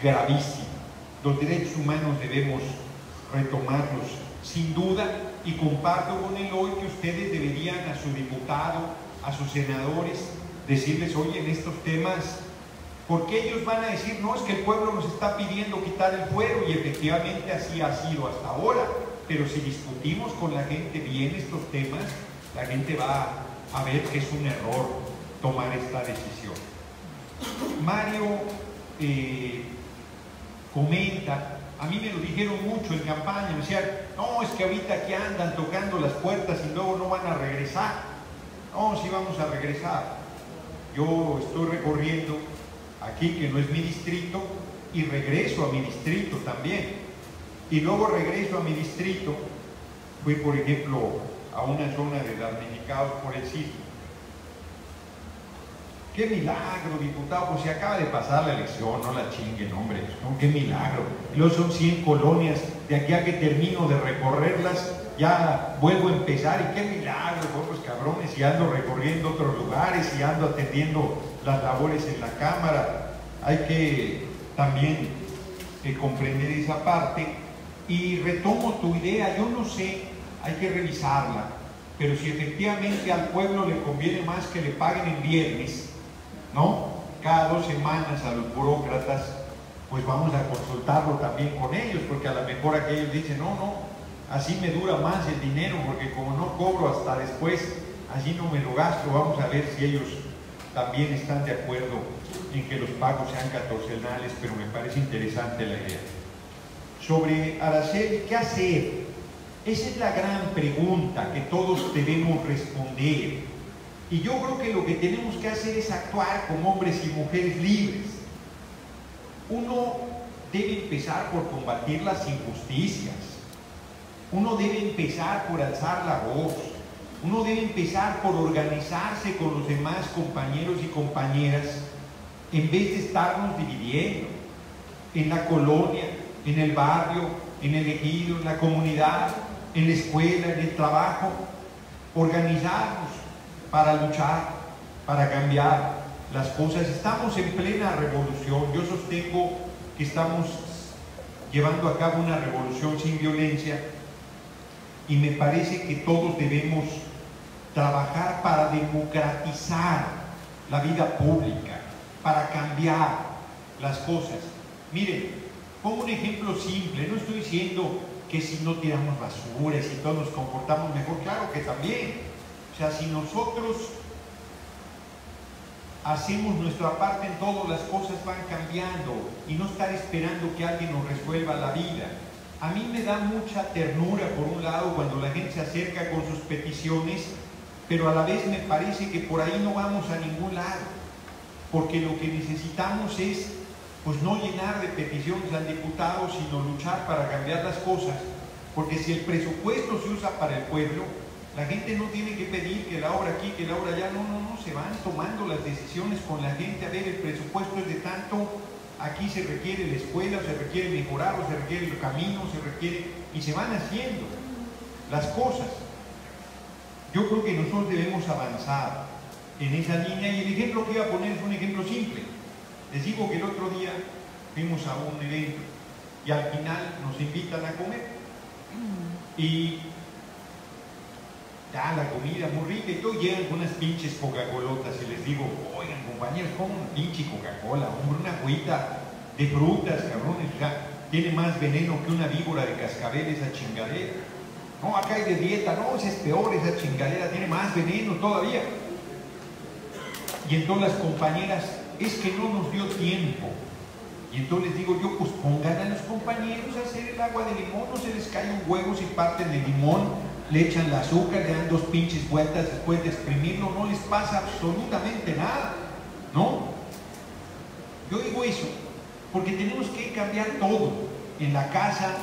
gravísimo. Los derechos humanos debemos retomarlos sin duda, y comparto con él hoy que ustedes deberían a su diputado, a sus senadores, decirles hoy en estos temas, porque ellos van a decir, no, es que el pueblo nos está pidiendo quitar el fuero, y efectivamente así ha sido hasta ahora, pero si discutimos con la gente bien estos temas, la gente va a ver que es un error tomar esta decisión. Mario comenta, a mí me lo dijeron mucho en campaña, me decían, no, es que ahorita aquí andan tocando las puertas y luego no van a regresar. No, sí vamos a regresar. Yo estoy recorriendo aquí, que no es mi distrito, y regreso a mi distrito también. Y luego regreso a mi distrito, fui por ejemplo a una zona de damnificados por el sismo. ¡Qué milagro, diputado! Pues se acaba de pasar la elección, no la chinguen, hombre. No, ¡qué milagro! Y luego son 100 colonias, de aquí a que termino de recorrerlas, ya vuelvo a empezar, y ¡qué milagro! Pues cabrones, y ando recorriendo otros lugares, y ando atendiendo las labores en la Cámara. Hay que también comprender esa parte. Y retomo tu idea, yo no sé, hay que revisarla, pero si efectivamente al pueblo le conviene más que le paguen en viernes, ¿no?, cada 2 semanas a los burócratas, pues vamos a consultarlo también con ellos, porque a lo mejor aquellos dicen, no, no, así me dura más el dinero, porque como no cobro hasta después, así no me lo gasto. Vamos a ver si ellos también están de acuerdo en que los pagos sean catorcenales, pero me parece interesante la idea. Sobre Araceli, ¿qué hacer? Esa es la gran pregunta que todos debemos responder, y yo creo que lo que tenemos que hacer es actuar como hombres y mujeres libres. Uno debe empezar por combatir las injusticias, uno debe empezar por alzar la voz, uno debe empezar por organizarse con los demás compañeros y compañeras en vez de estarnos dividiendo en la colonia, en el barrio, en el ejido, en la comunidad, en la escuela, en el trabajo. Organizarnos para luchar, para cambiar las cosas. Estamos en plena revolución. Yo sostengo que estamos llevando a cabo una revolución sin violencia, y me parece que todos debemos trabajar para democratizar la vida pública, para cambiar las cosas. Miren, pongo un ejemplo simple, no estoy diciendo que si no tiramos basura, si todos nos comportamos mejor, claro que también. O sea, si nosotros hacemos nuestra parte en todo, las cosas van cambiando, y no estar esperando que alguien nos resuelva la vida. A mí me da mucha ternura, por un lado, cuando la gente se acerca con sus peticiones, pero a la vez me parece que por ahí no vamos a ningún lado, porque lo que necesitamos es pues no llenar de peticiones al diputado, sino luchar para cambiar las cosas, porque si el presupuesto se usa para el pueblo, la gente no tiene que pedir que la obra aquí, que la obra allá, no, se van tomando las decisiones con la gente. A ver, el presupuesto es de tanto, aquí se requiere la escuela, o se requiere mejorar, o se requiere el camino, se requiere, y se van haciendo las cosas. Yo creo que nosotros debemos avanzar en esa línea, y el ejemplo que iba a poner es un ejemplo simple. Les digo que el otro día fuimos a un evento y al final nos invitan a comer, y ya la comida muy rica, y yo llegan con unas pinches Coca-Colotas y les digo, oigan compañeros, pongan una pinche Coca-Cola, hombre, una agüita de frutas, cabrones, ya tiene más veneno que una víbora de cascabel esa chingadera. No, acá hay de dieta, no, esa es peor, esa chingadera tiene más veneno todavía. Y entonces las compañeras, es que no nos dio tiempo. Y entonces les digo yo, pues pongan a los compañeros a hacer el agua de limón, no se les cae un huevo si parten de limón, le echan el azúcar, le dan dos pinches vueltas después de exprimirlo, no les pasa absolutamente nada, ¿no? Yo digo eso, porque tenemos que cambiar todo, en la casa,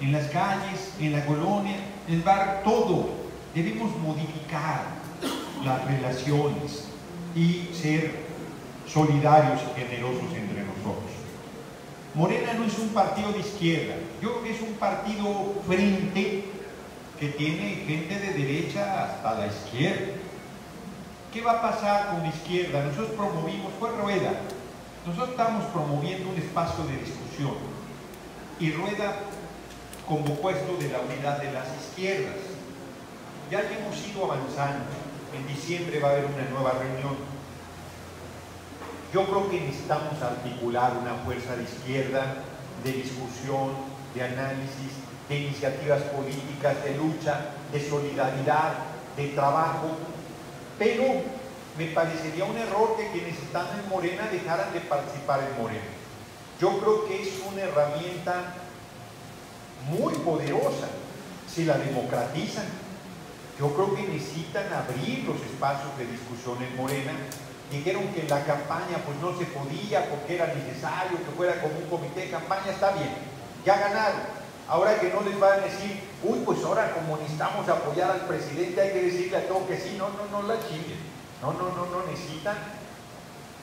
en las calles, en la colonia, en el bar, todo. Debemos modificar las relaciones y ser solidarios y generosos entre nosotros. Morena no es un partido de izquierda, yo creo que es un partido frente que tiene gente de derecha hasta la izquierda. ¿Qué va a pasar con la izquierda? Nosotros promovimos, fue Rueda, nosotros estamos promoviendo un espacio de discusión y Rueda convocó esto de la unidad de las izquierdas. Ya hemos ido avanzando, en diciembre va a haber una nueva reunión. Yo creo que necesitamos articular una fuerza de izquierda, de discusión, de análisis, de iniciativas políticas, de lucha, de solidaridad, de trabajo, pero me parecería un error que quienes están en Morena dejaran de participar en Morena. Yo creo que es una herramienta muy poderosa si la democratizan. Yo creo que necesitan abrir los espacios de discusión en Morena. Dijeron que en la campaña pues no se podía porque era necesario que fuera como un comité de campaña, está bien, ya ganaron. Ahora que no les van a decir, uy, pues ahora como necesitamos apoyar al presidente hay que decirle a todos que sí, no, no, no la chinguen, no, no, no, no, necesitan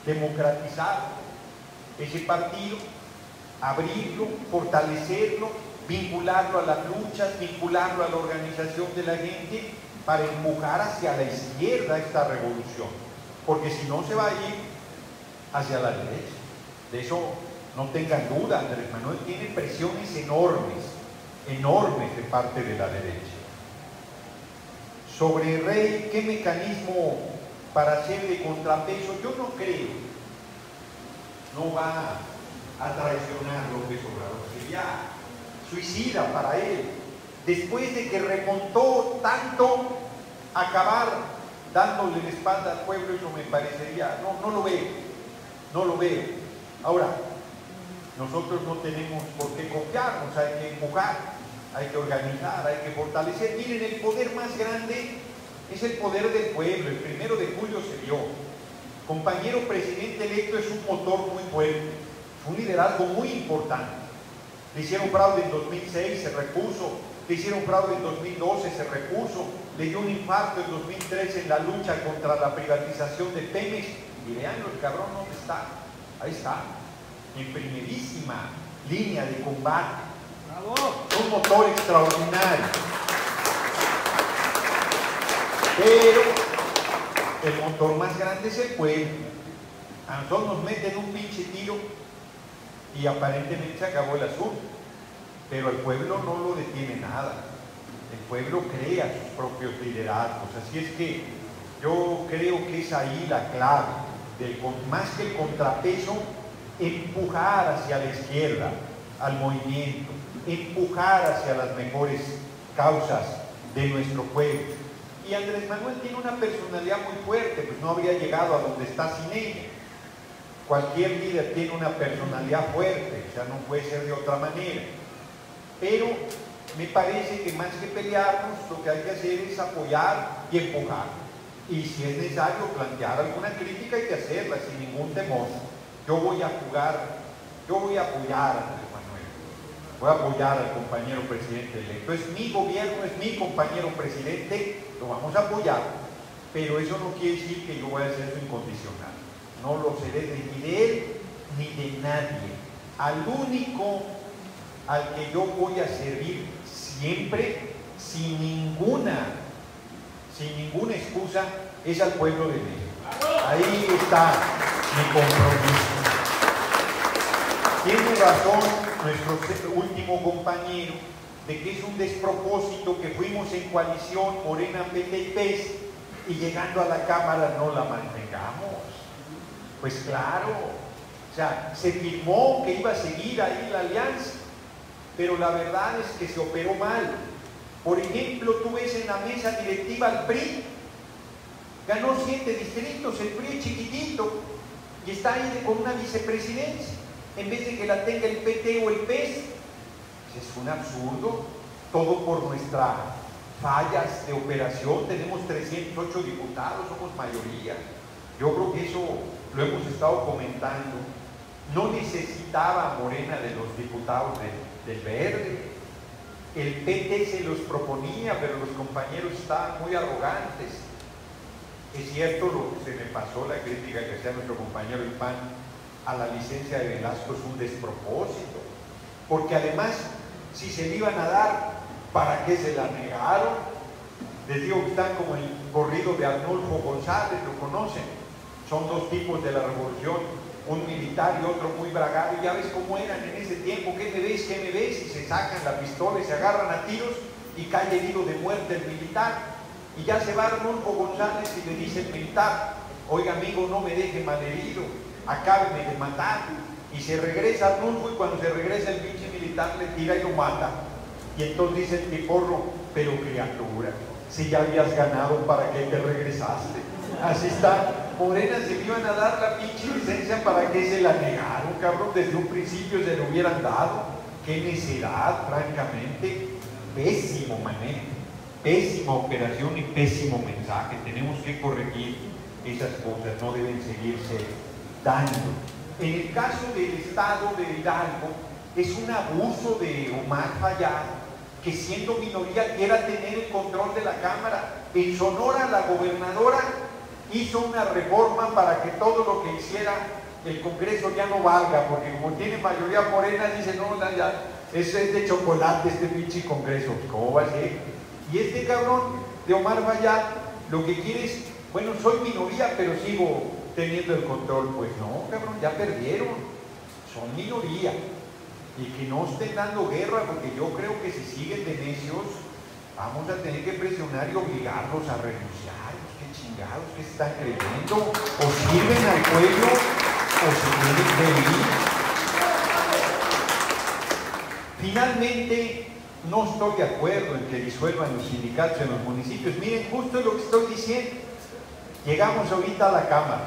democratizar ese partido, abrirlo, fortalecerlo, vincularlo a las luchas, vincularlo a la organización de la gente para empujar hacia la izquierda esta revolución, porque si no se va a ir hacia la derecha. De eso no tengan duda, Andrés Manuel tiene presiones enormes, enormes de parte de la derecha. Sobre Rey, ¿qué mecanismo para hacer de contrapeso? Yo no creo, no va a traicionar López Obrador, sería suicida para él, después de que remontó tanto, acabar dándole la espalda al pueblo, eso me parecería, no, no lo veo, no lo veo. Ahora, nosotros no tenemos por qué confiarnos, hay que empujar, hay que organizar, hay que fortalecer. Miren, el poder más grande es el poder del pueblo, el 1 de julio se dio. Compañero presidente electo es un motor muy fuerte, es un liderazgo muy importante. Le hicieron fraude en 2006, se repuso, le hicieron fraude en 2012, se repuso, le dio un infarto en 2013 en la lucha contra la privatización de Pemex, y veanlo, el cabrón dónde está, ahí está, en primerísima línea de combate. ¡Bravo! Un motor extraordinario. Pero el motor más grande es el pueblo. A nosotros nos meten un pinche tiro y aparentemente se acabó el asunto, pero el pueblo no lo detiene nada. El pueblo crea sus propios liderazgos, así es que yo creo que es ahí la clave, más que el contrapeso, empujar hacia la izquierda, al movimiento, empujar hacia las mejores causas de nuestro pueblo. Y Andrés Manuel tiene una personalidad muy fuerte, pues no habría llegado a donde está sin ella. Cualquier líder tiene una personalidad fuerte, o sea, no puede ser de otra manera. Pero me parece que más que pelearnos, lo que hay que hacer es apoyar y empujar. Y si es necesario plantear alguna crítica, hay que hacerla sin ningún temor. Yo voy a jugar, yo voy a apoyar a Andrés Manuel, voy a apoyar al compañero presidente electo. Es mi gobierno, es mi compañero presidente, lo vamos a apoyar. Pero eso no quiere decir que yo voy a ser su incondicional. No lo seré ni de él ni de nadie. Al único al que yo voy a servir siempre, sin ninguna excusa, es al pueblo de México. Ahí está mi compromiso. Tiene razón nuestro último compañero de que es un despropósito que fuimos en coalición Morena, PT y PES y llegando a la Cámara no la mantengamos. Pues claro, O sea, se firmó que iba a seguir ahí la alianza, pero la verdad es que se operó mal. Por ejemplo, tú ves en la mesa directiva al PRI, ganó 7 distritos, el PRI es chiquitito y está ahí con una vicepresidencia, en vez de que la tenga el PT o el PES. Es un absurdo, todo por nuestras fallas de operación. Tenemos 308 diputados, somos mayoría. Yo creo que eso lo hemos estado comentando. No necesitaba Morena de los diputados del Verde. El PT se los proponía, pero los compañeros estaban muy arrogantes. Es cierto, se me pasó la crítica que hacía nuestro compañero el PAN a la licencia de Velasco, es un despropósito, porque además, si se le iban a dar, ¿para qué se la negaron? Les digo que están como el corrido de Arnulfo González, lo conocen. Son dos tipos de la revolución, un militar y otro muy bragado, y ya ves cómo eran en ese tiempo, qué me ves, y se sacan la pistola y se agarran a tiros y cae herido de muerte el militar. Y ya se va Arnulfo González y le dice el militar, oiga amigo, no me deje malherido, acábeme de matar. Y se regresa Arnulfo, y cuando se regresa el pinche militar le tira y lo mata. Y entonces dice el piporro, pero criatura, si ya habías ganado, ¿para qué te regresaste? Así está. Morena, se le iban a dar la pinche licencia, ¿para qué se la negaron, cabrón? Desde un principio se lo hubieran dado. Qué necedad, francamente. Pésimo manejo, pésima operación y pésimo mensaje. Tenemos que corregir esas cosas, no deben seguirse dando. En el caso del Estado de Hidalgo, es un abuso de Omar Fayad, que siendo minoría quiera tener el control de la Cámara. En Sonora, la gobernadora hizo una reforma para que todo lo que hiciera el Congreso ya no valga, porque como tiene mayoría Morena, dice, no, ya, eso es de chocolate este pinche Congreso. ¿Cómo va a ser? Y este cabrón de Omar Fayad, lo que quiere es, bueno, soy minoría, pero sigo teniendo el control. Pues no, cabrón, ya perdieron, son minoría, y que no estén dando guerra, porque yo creo que si siguen de necios vamos a tener que presionar y obligarlos a renunciar. Qué chingados, que están creyendo, o sirven al pueblo o se tienen que ir. Finalmente, no estoy de acuerdo en que disuelvan los sindicatos en los municipios. Miren, justo lo que estoy diciendo. Llegamos ahorita a la Cámara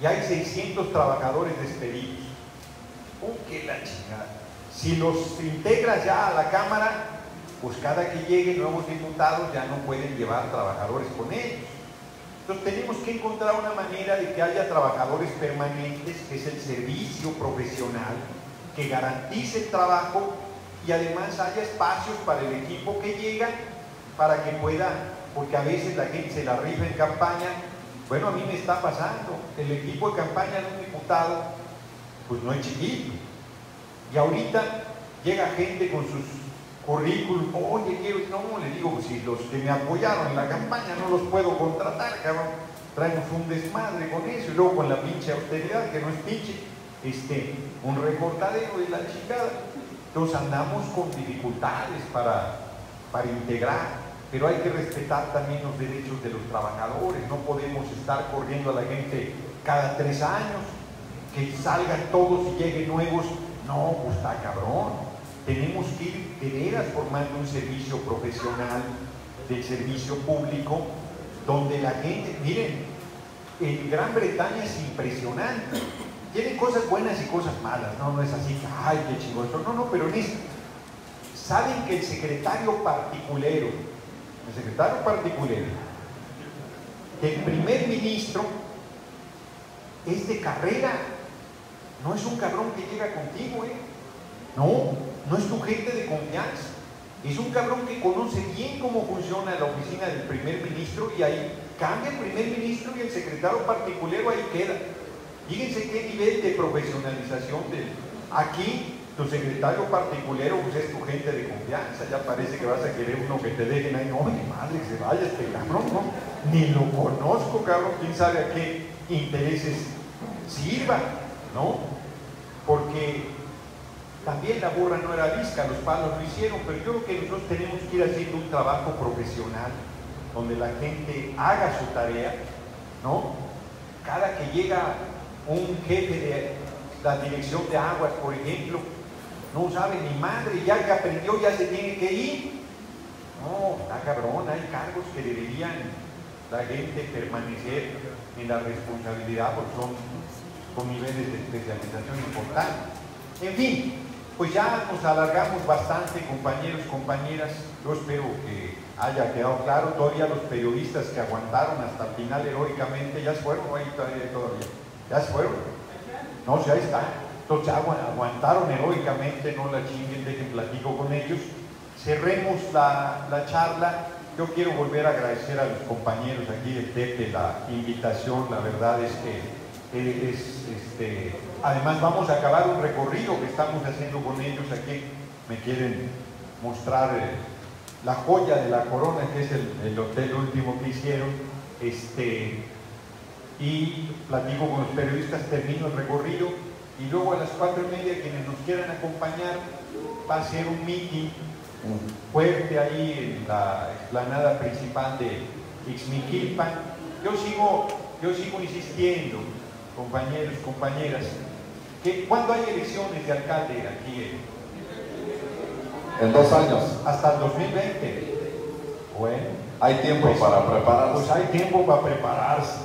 y hay 600 trabajadores despedidos. ¡Qué la chingada! Si los integras ya a la Cámara, pues cada que lleguen nuevos diputados ya no pueden llevar trabajadores con ellos. Entonces tenemos que encontrar una manera de que haya trabajadores permanentes, que es el servicio profesional, que garantice el trabajo, y además haya espacios para el equipo que llega, para que pueda... Porque a veces la gente se la rifa en campaña. Bueno, a mí me está pasando. El equipo de campaña de un diputado, pues no es chiquito. Y ahorita llega gente con sus currículum. Oye, quiero... No, le digo, pues si los que me apoyaron en la campaña no los puedo contratar, cabrón. Traemos un desmadre con eso. Y luego con la pinche austeridad, que no es pinche, un recortadero de la chingada. Entonces andamos con dificultades para integrar. Pero hay que respetar también los derechos de los trabajadores. No podemos estar corriendo a la gente cada 3 años, que salgan todos y lleguen nuevos. No, pues está cabrón. Tenemos que ir de veras formando un servicio profesional del servicio público, donde la gente, miren, en Gran Bretaña es impresionante. Tienen cosas buenas y cosas malas. No, no es así, ay, qué chingón. No, no, pero en esto, saben que el secretario particulero del primer ministro es de carrera, no es un cabrón que llega contigo, no es tu gente de confianza, es un cabrón que conoce bien cómo funciona la oficina del primer ministro, y ahí cambia el primer ministro y el secretario particulero ahí queda. Fíjense qué nivel de profesionalización de aquí. Tu secretario particulero, pues es tu gente de confianza. Ya parece que vas a querer uno que te dejen ahí. No, mi madre, que se vaya este cabrón, ¿no? Ni lo conozco, cabrón, quién sabe a qué intereses sirva, ¿no? Porque también la burra no era arisca, los palos lo hicieron, pero yo creo que nosotros tenemos que ir haciendo un trabajo profesional donde la gente haga su tarea, ¿no? Cada que llega un jefe de la dirección de aguas, por ejemplo, no sabe ni madre, ya que aprendió, ya se tiene que ir. No, está cabrón, hay cargos que deberían la gente permanecer en la responsabilidad porque son con niveles de especialización importantes. En fin, pues ya nos alargamos bastante, compañeros, compañeras. Yo espero que haya quedado claro. Todavía los periodistas que aguantaron hasta el final heroicamente, ¿ya se fueron? ¿O ahí todavía? ¿Ya se fueron? No, ya está. Entonces aguantaron heroicamente, no la chinguen, dejen platico con ellos. Cerremos la charla. Yo quiero volver a agradecer a los compañeros aquí del TEP de la invitación. La verdad es que además vamos a acabar un recorrido que estamos haciendo con ellos aquí. Me quieren mostrar la joya de la corona, que es el hotel último que hicieron. Y platico con los periodistas, termino el recorrido y luego a las 4:30 quienes nos quieran acompañar va a ser un meeting fuerte ahí en la explanada principal de Ixmiquilpan. Yo sigo insistiendo, compañeros, compañeras, que cuando hay elecciones de alcalde aquí en 2 años, hasta el 2020, bueno, hay tiempo para prepararse. Pues hay tiempo para prepararse,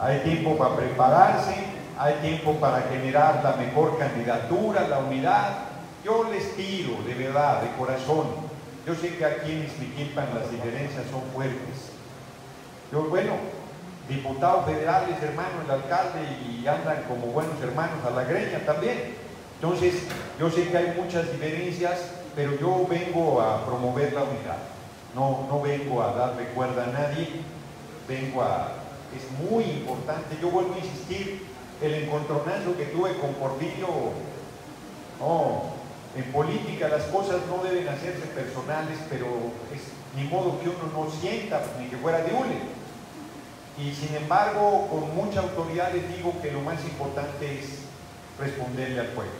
hay tiempo para prepararse, hay tiempo para generar la mejor candidatura, la unidad. Yo les pido, de verdad, de corazón, yo sé que aquí en Ixmiquilpan las diferencias son fuertes. Yo, bueno, diputados federales, hermanos, el alcalde, y andan como buenos hermanos a la greña también. Entonces, yo sé que hay muchas diferencias, pero yo vengo a promover la unidad. No vengo a darle cuerda a nadie, vengo a... Es muy importante, yo vuelvo a insistir, el encontronazo que tuve con Porfirio, no... En política las cosas no deben hacerse personales, pero es ni modo que uno no sienta, ni que fuera de hule. Y sin embargo, con mucha autoridad les digo que lo más importante es responderle al pueblo.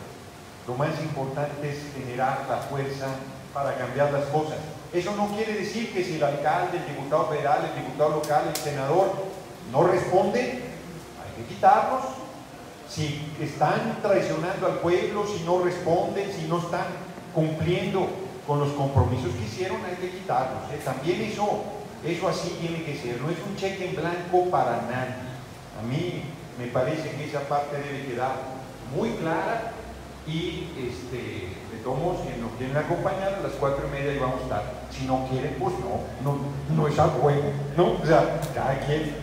Lo más importante es generar la fuerza para cambiar las cosas. Eso no quiere decir que si el alcalde, el diputado federal, el diputado local, el senador no responde, hay que quitarlos. Si están traicionando al pueblo, si no responden, si no están cumpliendo con los compromisos que hicieron, hay que quitarlos. También eso así tiene que ser. No es un cheque en blanco para nadie. A mí me parece que esa parte debe quedar muy clara y de todos quienes nos quieren acompañar, a las 4:30 y vamos a estar. Si no quieren, pues no es a juego, ¿no? O sea, cada quien...